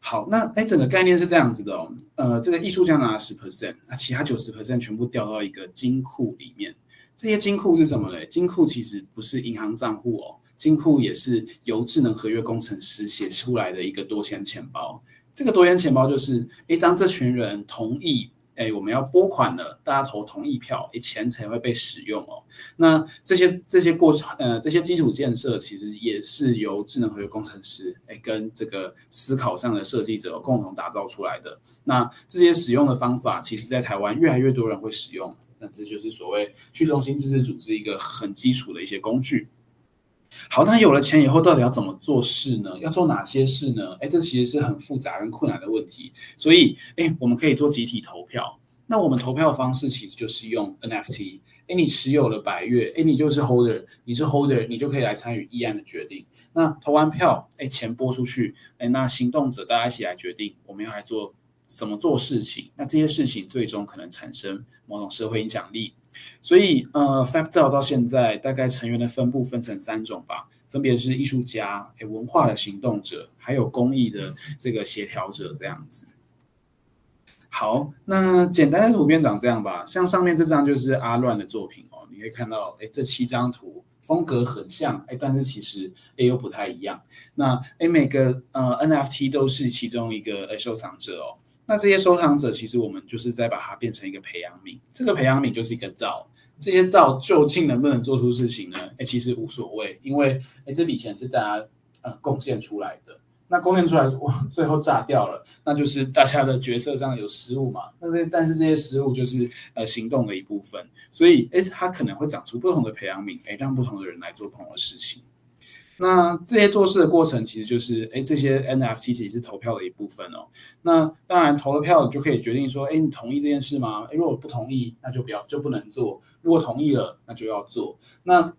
好，那整个概念是这样子的哦，这个艺术家拿 10%， 那其他 90% 全部掉到一个金库里面。这些金库是什么呢？金库其实不是银行账户哦，金库也是由智能合约工程师写出来的一个多签钱包。这个多签钱包就是，当这群人同意，我们要拨款了，大家投同意票，钱才会被使用哦。那这些基础建设其实也是由智能合约工程师，跟这个思考上的设计者共同打造出来的。那这些使用的方法，其实在台湾越来越多人会使用。那这就是所谓去中心自治组织一个很基础的一些工具。好，那有了钱以后，到底要怎么做事呢？要做哪些事呢？这其实是很复杂跟困难的问题。所以，我们可以做集体投票。那我们投票的方式其实就是用 NFT。你持有了百越，你就是 holder， 你是 holder， 你就可以来参与议案的决定。那投完票，钱拨出去，那行动者大家一起来决定，我们要来做怎么做事情。那这些事情最终可能产生某种社会影响力。所以，FabDAO 到现在大概成员的分布分成3种吧，分别是艺术家、文化的行动者，还有公益的这个协调者这样子。好，那简单的图片长这样吧，像上面这张就是阿乱的作品哦，你可以看到，这7张图风格很像，但是其实又不太一样。那每个NFT 都是其中一个收藏者哦。那这些收藏者，其实我们就是在把它变成一个培养皿，这个培养皿就是一个DAO。这些DAO究竟能不能做出事情呢？其实无所谓，因为这笔钱是大家贡献出来的。那贡献出来，最后炸掉了，那就是大家的决策上有失误嘛。但是这些失误就是行动的一部分，所以它可能会长出不同的培养皿，让不同的人来做不同的事情。那这些做事的过程其实就是，这些 NFT 其实是投票的一部分哦。那当然投了票，你就可以决定说，你同意这件事吗？如果不同意，那就不能做；如果同意了，那就要做。那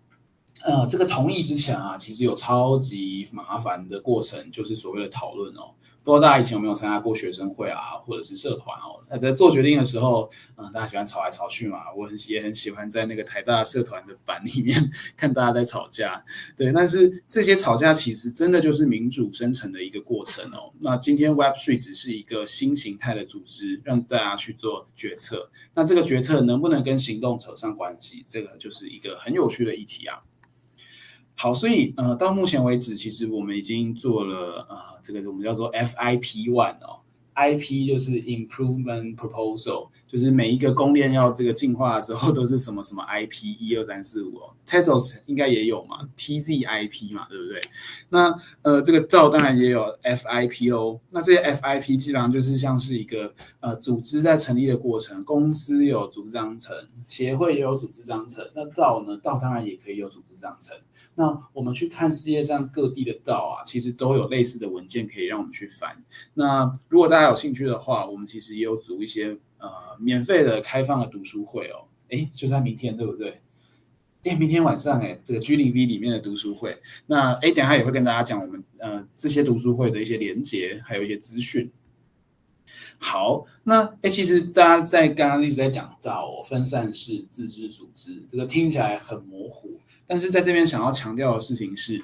这个同意之前啊，其实有超级麻烦的过程，就是所谓的讨论哦。不知道大家以前有没有参加过学生会啊，或者是社团哦？在做决定的时候，大家喜欢吵来吵去嘛。我也很喜欢在那个台大社团的版里面看大家在吵架。对，但是这些吵架其实真的就是民主生成的一个过程哦。那今天 Web3 只是一个新形态的组织，让大家去做决策。那这个决策能不能跟行动扯上关系？这个就是一个很有趣的议题啊。好，所以到目前为止，其实我们已经做了这个我们叫做 FIP1 哦 ，IP 就是 Improvement Proposal， 就是每一个公链要这个进化的时候都是什么什么 IP12345 哦 ，Tezos 应该也有嘛 ，TZIP 嘛，对不对？那这个DAO当然也有 FIP 喽。那这些 FIP 基本上就是像是一个组织在成立的过程，公司有组织章程，协会也有组织章程，那DAO呢，DAO当然也可以有组织章程。那我们去看世界上各地的DAO啊，其实都有类似的文件可以让我们去翻。那如果大家有兴趣的话，我们其实也有组一些免费的开放的读书会哦。就在明天，对不对？明天晚上这个 G0V 里面的读书会，那等一下也会跟大家讲我们这些读书会的一些连结，还有一些资讯。好，那其实大家在刚刚一直在讲到分散式自治组织，这个听起来很模糊。但是在这边想要强调的事情是，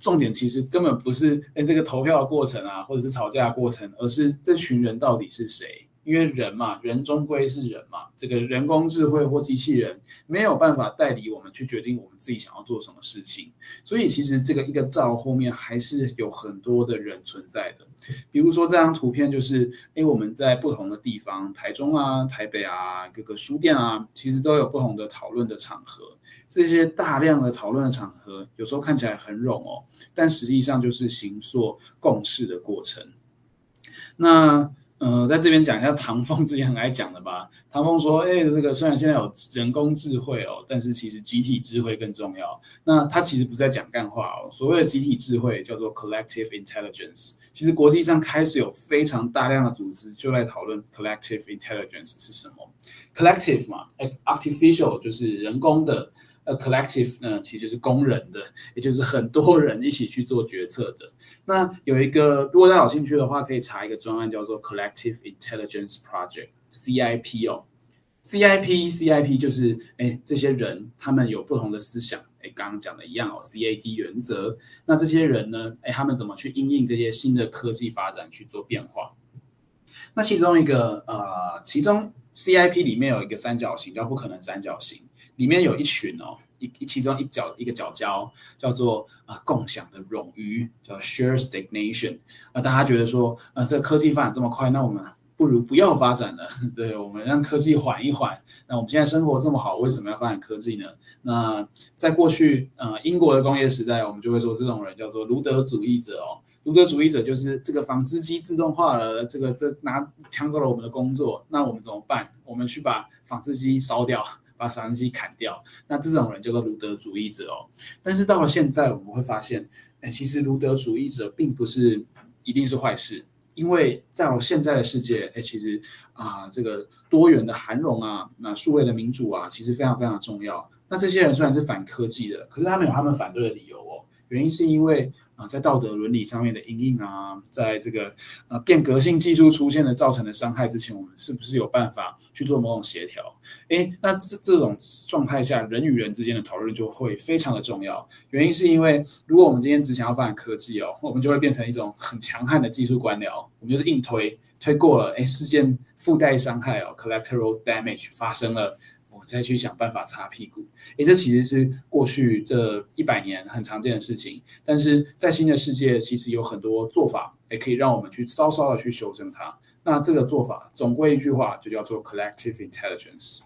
重点其实根本不是这个投票的过程啊，或者是吵架的过程，而是这群人到底是谁？因为人嘛，人终归是人嘛，这个人工智慧或机器人没有办法代理我们去决定我们自己想要做什么事情，所以其实这个一个照后面还是有很多的人存在的。比如说这张图片就是，我们在不同的地方，台中啊、台北啊、各个书店啊，其实都有不同的讨论的场合。这些大量的讨论的场合，有时候看起来很冗哦，但实际上就是形塑共识的过程。那在这边讲一下唐凤之前很爱讲的吧。唐凤说：“这个虽然现在有人工智慧哦，但是其实集体智慧更重要。”那他其实不是在讲干话哦。所谓的集体智慧叫做 collective intelligence。其实国际上开始有非常大量的组织就在讨论 collective intelligence 是什么。collective 嘛 ，artificial 就是人工的。collective 呢，其实就是工人的，也就是很多人一起去做决策的。那有一个，如果大家有兴趣的话，可以查一个专案叫做 Collective Intelligence Project (CIP) 哦。CIP 就是这些人他们有不同的思想，刚刚讲的一样哦 ，CAD 原则。那这些人呢，他们怎么去因应这些新的科技发展去做变化？那其中CIP 里面有一个三角形叫不可能三角形。里面有一群哦，其中一个角交叫做共享的冗余，叫 shared stagnation。大家觉得说，这个科技发展这么快，那我们不如不要发展了，对，我们让科技缓一缓。那我们现在生活这么好，为什么要发展科技呢？那在过去，英国的工业时代，我们就会说这种人叫做卢德主义者哦。卢德主义者就是这个纺织机自动化了，这抢走了我们的工作，那我们怎么办？我们去把纺织机烧掉，把纺织机砍掉。那这种人叫做卢德主义者哦。但是到了现在，我们会发现，其实卢德主义者并不是一定是坏事。因为在我现在的世界，其实这个多元的涵容啊，那数位的民主啊，其实非常非常重要。那这些人虽然是反科技的，可是他们有他们反对的理由哦。原因是因为在道德伦理上面的因应啊，在这个变革性技术出现的造成的伤害之前，我们是不是有办法去做某种协调？那这种状态下，人与人之间的讨论就会非常的重要。原因是因为，如果我们今天只想要发展科技哦，我们就会变成一种很强悍的技术官僚，我们就是硬推，推过了，事件附带伤害哦 （collateral damage） 发生了。我再去想办法擦屁股，这其实是过去这100年很常见的事情。但是在新的世界，其实有很多做法，可以让我们去稍稍的去修正它。那这个做法，总归一句话，就叫做 collective intelligence。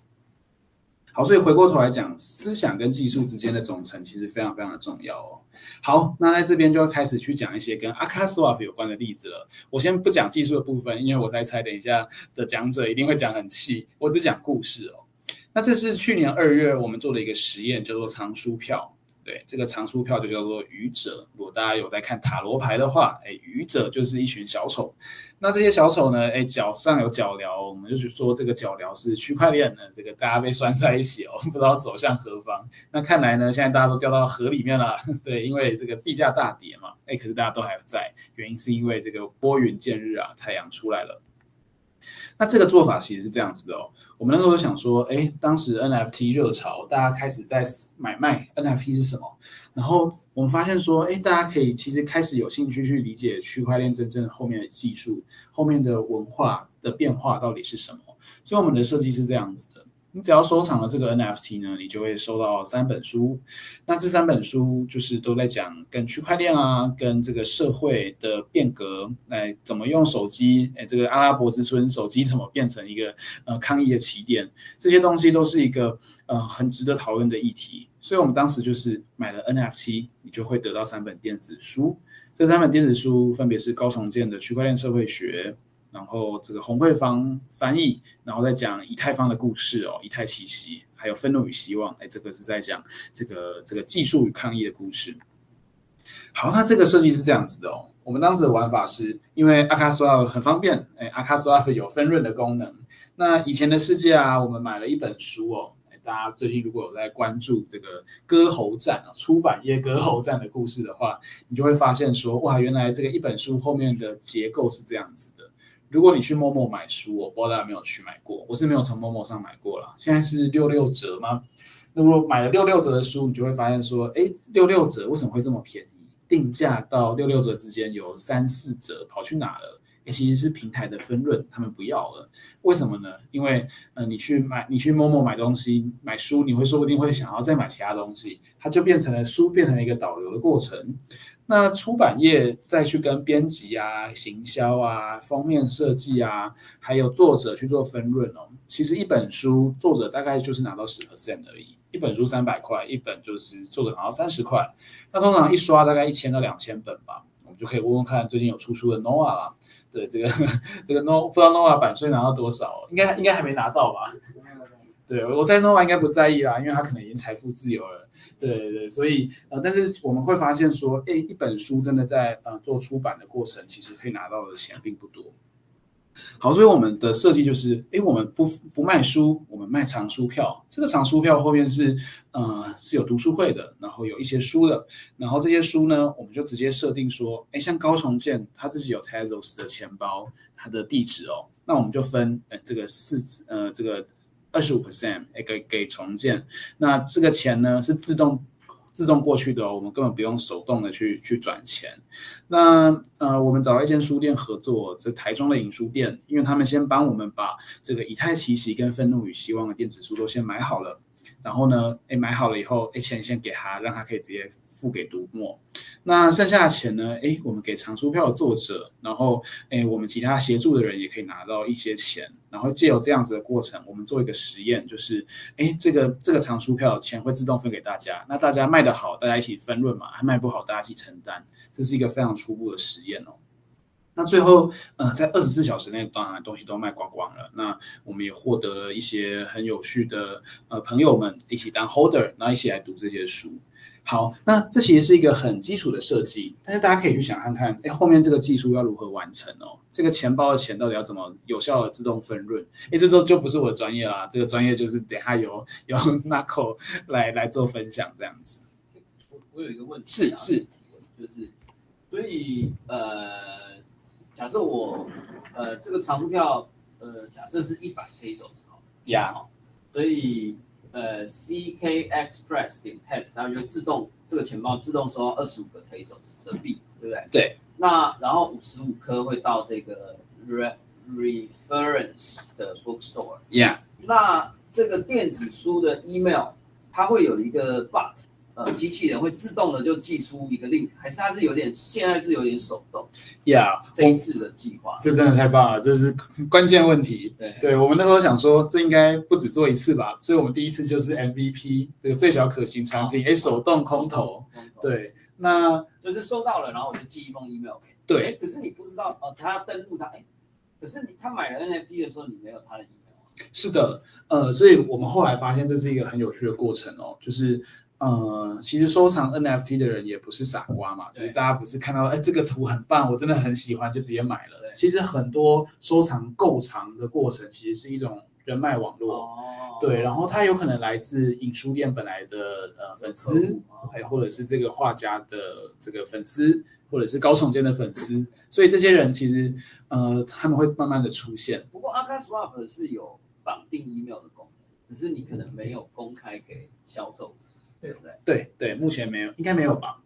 好，所以回过头来讲，思想跟技术之间的总成其实非常非常的重要哦。好，那在这边就要开始去讲一些跟 ArcaSwap 有关的例子了。我先不讲技术的部分，因为我在猜等一下的讲者一定会讲很细，我只讲故事哦。那这是去年2月我们做的一个实验，叫做藏书票。对，这个藏书票就叫做愚者。如果大家有在看塔罗牌的话，愚者就是一群小丑。那这些小丑呢，脚上有脚镣，我们就说这个脚镣是区块链的，这个大家被拴在一起哦，不知道走向何方。那看来呢，现在大家都掉到河里面了，对，因为这个币价大跌嘛，可是大家都还在，原因是因为这个拨云见日啊，太阳出来了。那这个做法其实是这样子的哦，我们那时候想说，当时 NFT 热潮，大家开始在买卖 NFT 是什么，然后我们发现说，大家可以其实开始有兴趣去理解区块链真正后面的技术、后面的文化的变化到底是什么。所以我们的设计是这样子的，你只要收藏了这个 NFT 呢，你就会收到3本书。那这3本书就是都在讲跟区块链啊，跟这个社会的变革，来怎么用手机，这个阿拉伯之春手机怎么变成一个抗议的起点，这些东西都是一个很值得讨论的议题。所以我们当时就是买了 NFT， 你就会得到3本电子书。这3本电子书分别是高重建的《区块链社会学》。然后这个洪慧芳翻译，然后再讲以太坊的故事哦，以太奇袭，还有愤怒与希望，这个是在讲这个技术与抗议的故事。好，那这个设计是这样子的哦。我们当时的玩法是，因为 ArcaSwap 很方便，ArcaSwap 有分润的功能。那以前的世界啊，我们买了1本书哦。大家最近如果有在关注这个歌喉战啊，出版业歌喉战的故事的话，你就会发现说，哇，原来这个1本书后面的结构是这样子的。如果你去Momo买书，我不知道大家有没有去买过，我是没有从Momo上买过啦。现在是66折吗？如果买了66折的书，你就会发现说，66折为什么会这么便宜？定价到66折之间有3-4折，跑去哪了？其实是平台的分润，他们不要了。为什么呢？因为你去Momo买东西，买书，你会说不定会想要再买其他东西，它就变成了书变成了一个导流的过程。那出版业再去跟编辑啊、行销啊、封面设计啊，还有作者去做分润哦。其实1本书作者大概就是拿到10% 而已，1本书300块，1本就是作者拿到30块。那通常一刷大概1000到2000本吧，我们就可以问问看最近有出书的 NOVA 啦。对，这个 NOVA 不知道 NOVA 版税拿到多少，应该还没拿到吧？对，我在 NOVA 应该不在意啦，因为他可能已经财富自由了。对，所以但是我们会发现说，1本书真的在做出版的过程，其实可以拿到的钱并不多。好，所以我们的设计就是，我们不卖书，我们卖藏书票。这个藏书票后面是有读书会的，然后有一些书的，然后这些书呢，我们就直接设定说，像高重建他自己有 Tezos 的钱包，他的地址哦，那我们就分这个。25% 给重建，那这个钱呢是自动过去的哦，我们根本不用手动的去转钱。那我们找了一间书店合作，这台中的影书店，因为他们先帮我们把这个以太奇袭跟愤怒与希望的电子书都先买好了。然后呢，买好了以后，钱先给他，让他可以直接付给读墨。那剩下的钱呢，我们给藏书票的作者，然后我们其他协助的人也可以拿到一些钱。然后借由这样子的过程，我们做一个实验，就是这个藏书票的钱会自动分给大家。那大家卖得好，大家一起分润嘛；卖不好，大家一起承担。这是一个非常初步的实验哦。 那最后，在24小时内，当然东西都卖光光了。那我们也获得了一些很有趣的朋友们一起当 holder， 然后一起来读这些书。好，那这其实是一个很基础的设计，但是大家可以去想看看，后面这个技术要如何完成哦？这个钱包的钱到底要怎么有效的自动分润？这就不是我的专业啦，这个专业就是等下由 Naco 来做分享这样子。我有一个问题、啊，是就是所以假设我，这个藏书票，假设是100 Tezos 好 ，Yeah， 所以ckexpress.text 它就自动这个钱包自动收到25个 Tezos 的币，对不对？对。那然后55颗会到这个 reference 的 bookstore。Yeah。那这个电子书的 email， 它会有一个 bot。 机器人会自动的就寄出一个 link， 还是它是有点现在是有点手动 ？Yeah， 这一次的计划，这真的太棒了，这是关键问题。对，我们那时候想说，这应该不止做一次吧，所以我们第一次就是 MVP 这个最小可行产品，手动空投。对，那就是收到了，然后我就寄一封 email 给你。对，可是你不知道哦，他要登录他，可是他买了 NFT 的时候，你没有他的 email。是的，所以我们后来发现这是一个很有趣的过程哦，就是。 其实收藏 NFT 的人也不是傻瓜嘛，就是大家不是看到这个图很棒，我真的很喜欢就直接买了。其实很多收藏购藏的过程其实是一种人脉网络，对，然后它有可能来自影书店本来的粉丝，或者是这个画家的这个粉丝，或者是高耸肩的粉丝，所以这些人其实他们会慢慢的出现。不过 ArcaSwap 是有绑定 email 的功能，只是你可能没有公开给销售者。 对不对？对对，目前没有，应该没有吧？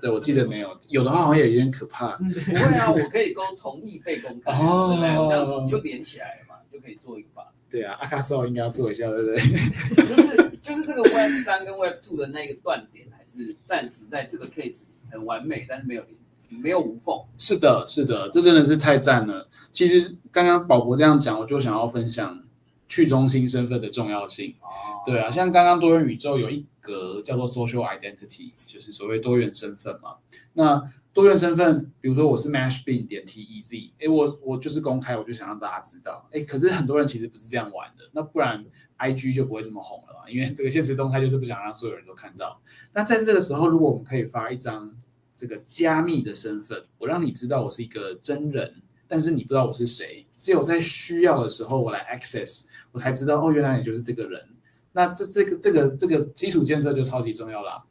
对，我记得没有，有的话好像也有点可怕。不会啊，我可以勾同意被公开，对不对？这样就连起来了嘛，就可以做一个吧。对啊，ArcaSwap应该要做一下，对不对？就是这个 Web3 跟 Web2 的那个断点，还是暂时在这个 case 很完美，但是没有无缝。是的，是的，这真的是太赞了。其实刚刚宝博这样讲，我就想要分享。 去中心身份的重要性，对啊，像刚刚多元宇宙有一格叫做 social identity， 就是所谓多元身份嘛。那多元身份，比如说我是 mashbin.tez， 我就是公开，我就想让大家知道，可是很多人其实不是这样玩的，那不然 IG 就不会这么红了嘛，因为这个现实动态就是不想让所有人都看到。那在这个时候，如果我们可以发一张这个加密的身份，我让你知道我是一个真人。 但是你不知道我是谁，只有在需要的时候我来 access， 我才知道哦，原来你就是这个人。那这个基础建设就超级重要啦。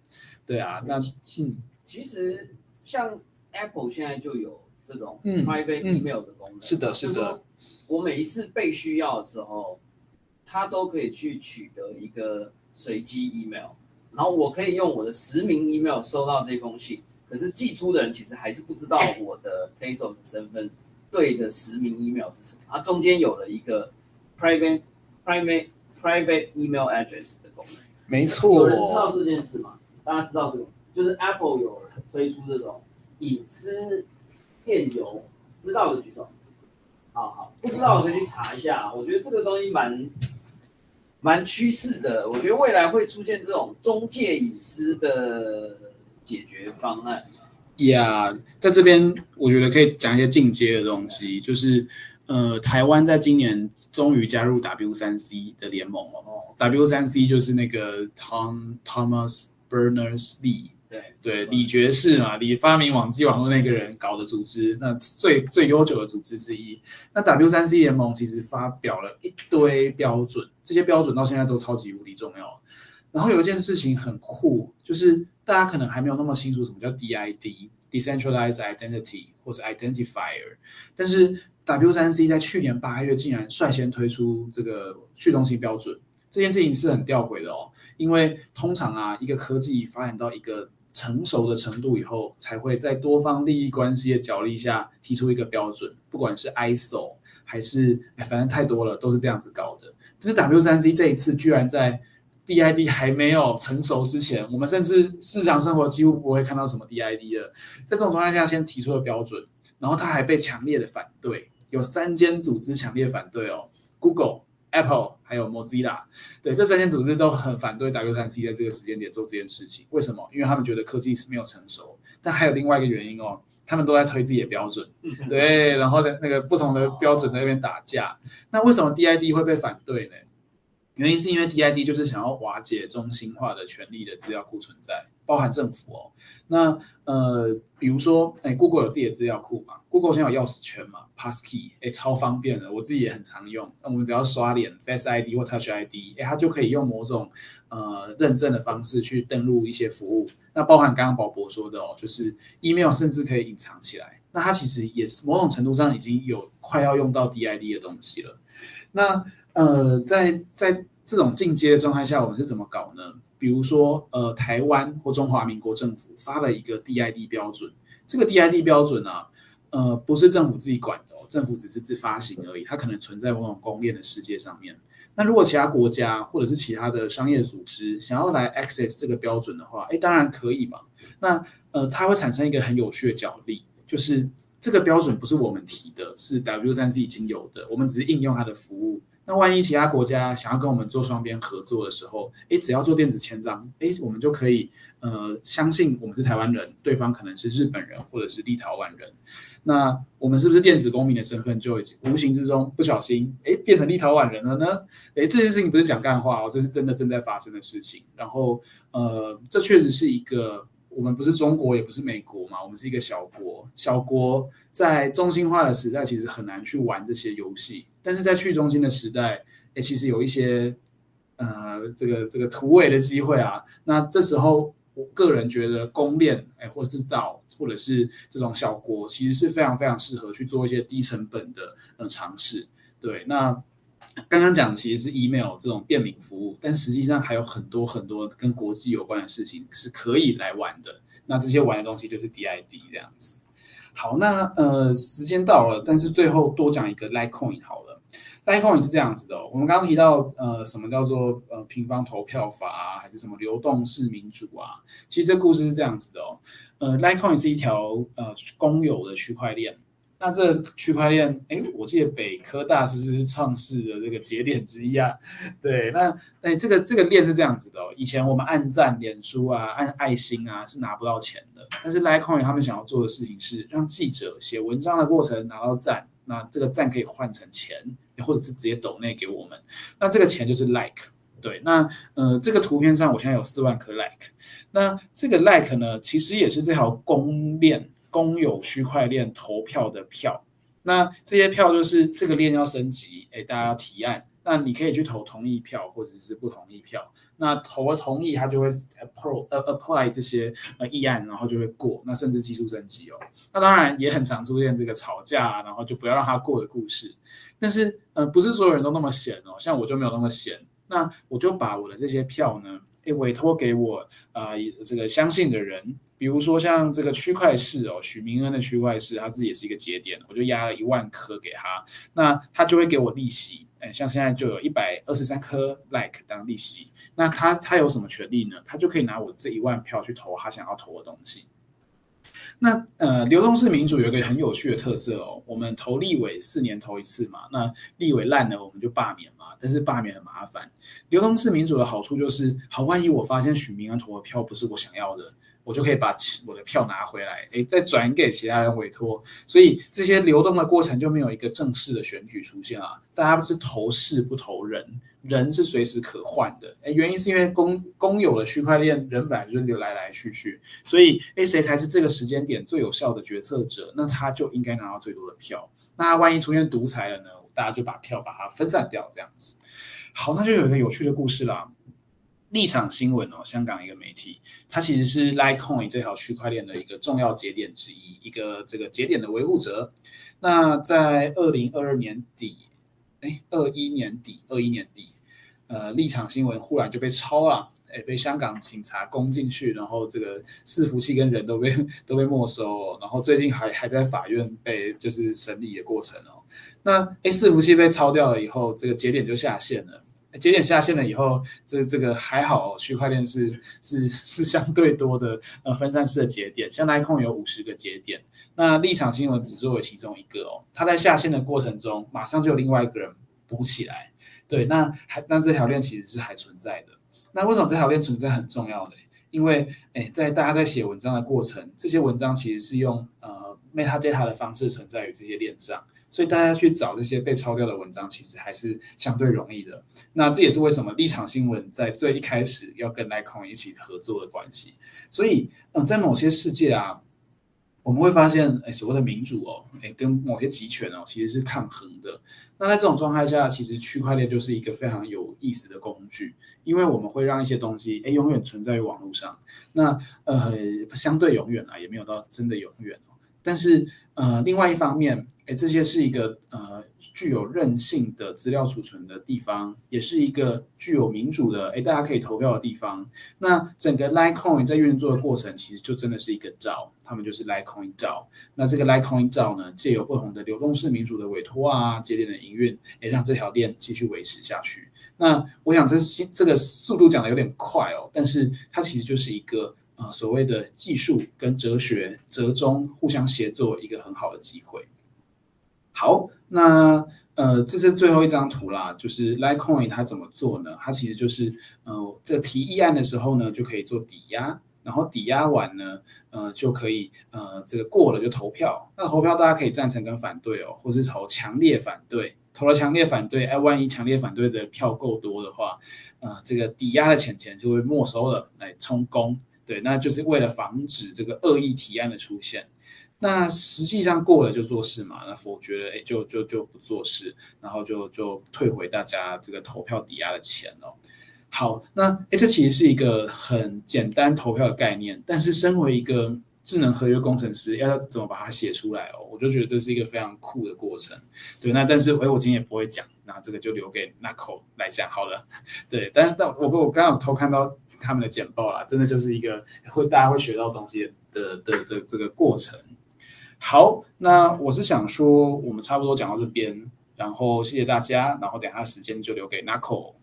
对啊，那其实像 Apple 现在就有这种 private email 的功能，是的，是的。我每一次被需要的时候，它都可以去取得一个随机 email， 然后我可以用我的实名 email 收到这封信，可是寄出的人其实还是不知道我的 Tezos 身份。 对的实名 email 是什么？它中间有了一个 private email address 的功能。没错，有人知道这件事吗？大家知道这个，就是 Apple 有推出这种隐私电邮，知道的举手。好好，不知道我可以去查一下。我觉得这个东西蛮趋势的，我觉得未来会出现这种中介隐私的解决方案。 Yeah， 在这边我觉得可以讲一些进阶的东西，就是台湾在今年终于加入 W3C 的联盟了。W3C 就是那个 Thomas Berners-Lee， 对，李爵士嘛，李发明网际网络那个人搞的组织，那最悠久的组织之一。那 W3C 联盟其实发表了一堆标准，这些标准到现在都超级无敌重要。然后有一件事情很酷，就是。 大家可能还没有那么清楚什么叫 DID (Decentralized Identity) 或是 Identifier， 但是 W3C 在去年8月竟然率先推出这个去中心标准，这件事情是很吊诡的哦。因为通常啊，一个科技发展到一个成熟的程度以后，才会在多方利益关系的角力下提出一个标准，不管是 ISO 还是反正太多了，都是这样子搞的。但是 W3C 这一次居然在 DID 还没有成熟之前，我们甚至日常生活几乎不会看到什么 DID 了。在这种状态下，先提出了标准，然后它还被强烈的反对，有3间组织强烈反对哦 ，Google、Apple 还有 Mozilla， 对，这3间组织都很反对 W3C 在这个时间点做这件事情。为什么？因为他们觉得科技是没有成熟。但还有另外一个原因哦，他们都在推自己的标准，对，然后那个不同的标准在那边打架。那为什么 DID 会被反对呢？原因是因为 DID 就是想要瓦解中心化的权利的资料库存在，包含政府哦。那比如说，Google 有自己的资料库嘛 ，Google 现在有钥匙圈嘛 ，Passkey， 超方便的，我自己也很常用。那我们只要刷脸 Face ID 或 Touch ID， 它就可以用某种认证的方式去登录一些服务。那包含刚刚宝博说的哦，就是 email 甚至可以隐藏起来。那它其实也某种程度上已经有快要用到 DID 的东西了。那在这种进阶的状态下，我们是怎么搞呢？比如说，台湾或中华民国政府发了一个 DID 标准，这个 DID 标准啊，不是政府自己管的哦，政府只是自发行而已，它可能存在某种公链的世界上面。那如果其他国家或者是其他的商业组织想要来 access 这个标准的话，当然可以嘛。那它会产生一个很有趣的角力，就是这个标准不是我们提的，是 W3C 已经有的，我们只是应用它的服务。那万一其他国家想要跟我们做双边合作的时候，只要做电子签章，我们就可以相信我们是台湾人，对方可能是日本人或者是立陶宛人。那我们是不是电子公民的身份就已经无形之中不小心变成立陶宛人了呢？这件事情不是讲干话哦，这是真的正在发生的事情。然后这确实是一个。我们不是中国，也不是美国嘛，我们是一个小国。小国在中心化的时代，其实很难去玩这些游戏。但是在去中心的时代，其实有一些这个突围的机会啊。那这时候，我个人觉得公链，或者是DAO，或者是这种小国，其实是非常非常适合去做一些低成本的尝试。对，那。刚刚讲其实是 email 这种便民服务，但实际上还有很多很多跟国际有关的事情是可以来玩的。那这些玩的东西就是 DID 这样子。好，那时间到了，但是最后多讲一个 Litecoin 好了。Litecoin 是这样子的哦，我们刚刚提到什么叫做平方投票法啊，还是什么流动式民主啊？其实这故事是这样子的哦。Litecoin 是一条公有的区块链。那这区块链，我记得北科大是不是创世的这个节点之一啊？对，那这个链是这样子的哦。以前我们按赞、脸书啊、按爱心啊是拿不到钱的，但是 Litecoin 他们想要做的事情是让记者写文章的过程拿到赞，那这个赞可以换成钱，或者是直接抖内给我们，那这个钱就是 like。对，那这个图片上我现在有4万颗 like， 那这个 like 呢，其实也是这条公有区块链投票的票，那这些票就是这个链要升级，大家要提案，那你可以去投同意票或者是不同意票。那投了同意，它就会 apply 这些议案，然后就会过。那甚至技术升级哦，那当然也很常出现这个吵架，然后就不要让它过的故事。但是不是所有人都那么闲哦，像我就没有那么闲，那我就把我的这些票呢。委托给我这个相信的人，比如说像这个区块市哦，许明恩的区块市，他自己也是一个节点，我就压了1万颗给他，那他就会给我利息，像现在就有123颗 like 当利息，那他有什么权利呢？他就可以拿我这1万票去投他想要投的东西。那流动式民主有一个很有趣的特色哦，我们投立委4年投一次嘛，那立委烂了我们就罢免嘛，但是罢免很麻烦。流动式民主的好处就是，好，万一我发现许明恩投的票不是我想要的，我就可以把我的票拿回来，再转给其他人委托，所以这些流动的过程就没有一个正式的选举出现啊，大家是投事不投人。人是随时可换的，原因是因为公有的区块链人本来就是流来去去，所以谁才是这个时间点最有效的决策者，那他就应该拿到最多的票。那万一出现独裁了呢，大家就把票把它分散掉这样子。好，那就有一个有趣的故事啦。立场新闻哦，香港一个媒体，它其实是 Litecoin 这条区块链的一个重要节点之一，一个这个节点的维护者。那在2021年底。立场新闻忽然就被抄了，被香港警察攻进去，然后这个伺服器跟人都被没收，然后最近还在法院被就是审理的过程哦。那伺服器被抄掉了以后，这个节点就下线了。节点下线了以后，这个还好、哦，区块链是相对多的分散式的节点，像 Litecoin 有50个节点，那立场新闻只作为其中一个哦，它在下线的过程中，马上就有另外一个人补起来，对，那这条链其实是还存在的。那为什么这条链存在很重要呢？因为在大家在写文章的过程，这些文章其实是用metadata 的方式存在于这些链上。所以大家去找这些被抄掉的文章，其实还是相对容易的。那这也是为什么立场新闻在最一开始要跟 Litecoin 一起合作的关系。所以，在某些世界啊，我们会发现，所谓的民主哦，跟某些集权哦，其实是抗衡的。那在这种状态下，其实区块链就是一个非常有意思的工具，因为我们会让一些东西，永远存在于网络上。那相对永远啊，也没有到真的永远哦。但是另外一方面，这些是一个具有韧性的资料储存的地方，也是一个具有民主的大家可以投票的地方。那整个 Litecoin 在运作的过程，其实就真的是一个DAO，他们就是 Litecoin DAO。那这个 Litecoin DAO 呢，藉由不同的流动式民主的委托啊，节点的营运，让这条链继续维持下去。那我想这个速度讲的有点快哦，但是它其实就是一个所谓的技术跟哲学折中互相协作一个很好的机会。好，那这是最后一张图啦，就是 Litecoin 它怎么做呢？它其实就是在提议案的时候呢，就可以做抵押，然后抵押完呢，就可以这个过了就投票。那投票大家可以赞成跟反对哦，或是投强烈反对。投了强烈反对，万一强烈反对的票够多的话，这个抵押的钱就会没收了来充公。对，那就是为了防止这个恶意提案的出现。那实际上过了就做事嘛，那否决了就不做事，然后就退回大家这个投票抵押的钱哦。好，那这其实是一个很简单投票的概念，但是身为一个智能合约工程师，要怎么把它写出来哦？我就觉得这是一个非常酷的过程。对，那但是我今天也不会讲，那这个就留给Nako来讲好了。对，但是我刚刚有偷看到他们的简报啦，真的就是一个大家会学到东西的这个过程。好，那我是想说，我们差不多讲到这边，然后谢谢大家，然后等一下时间就留给Nako。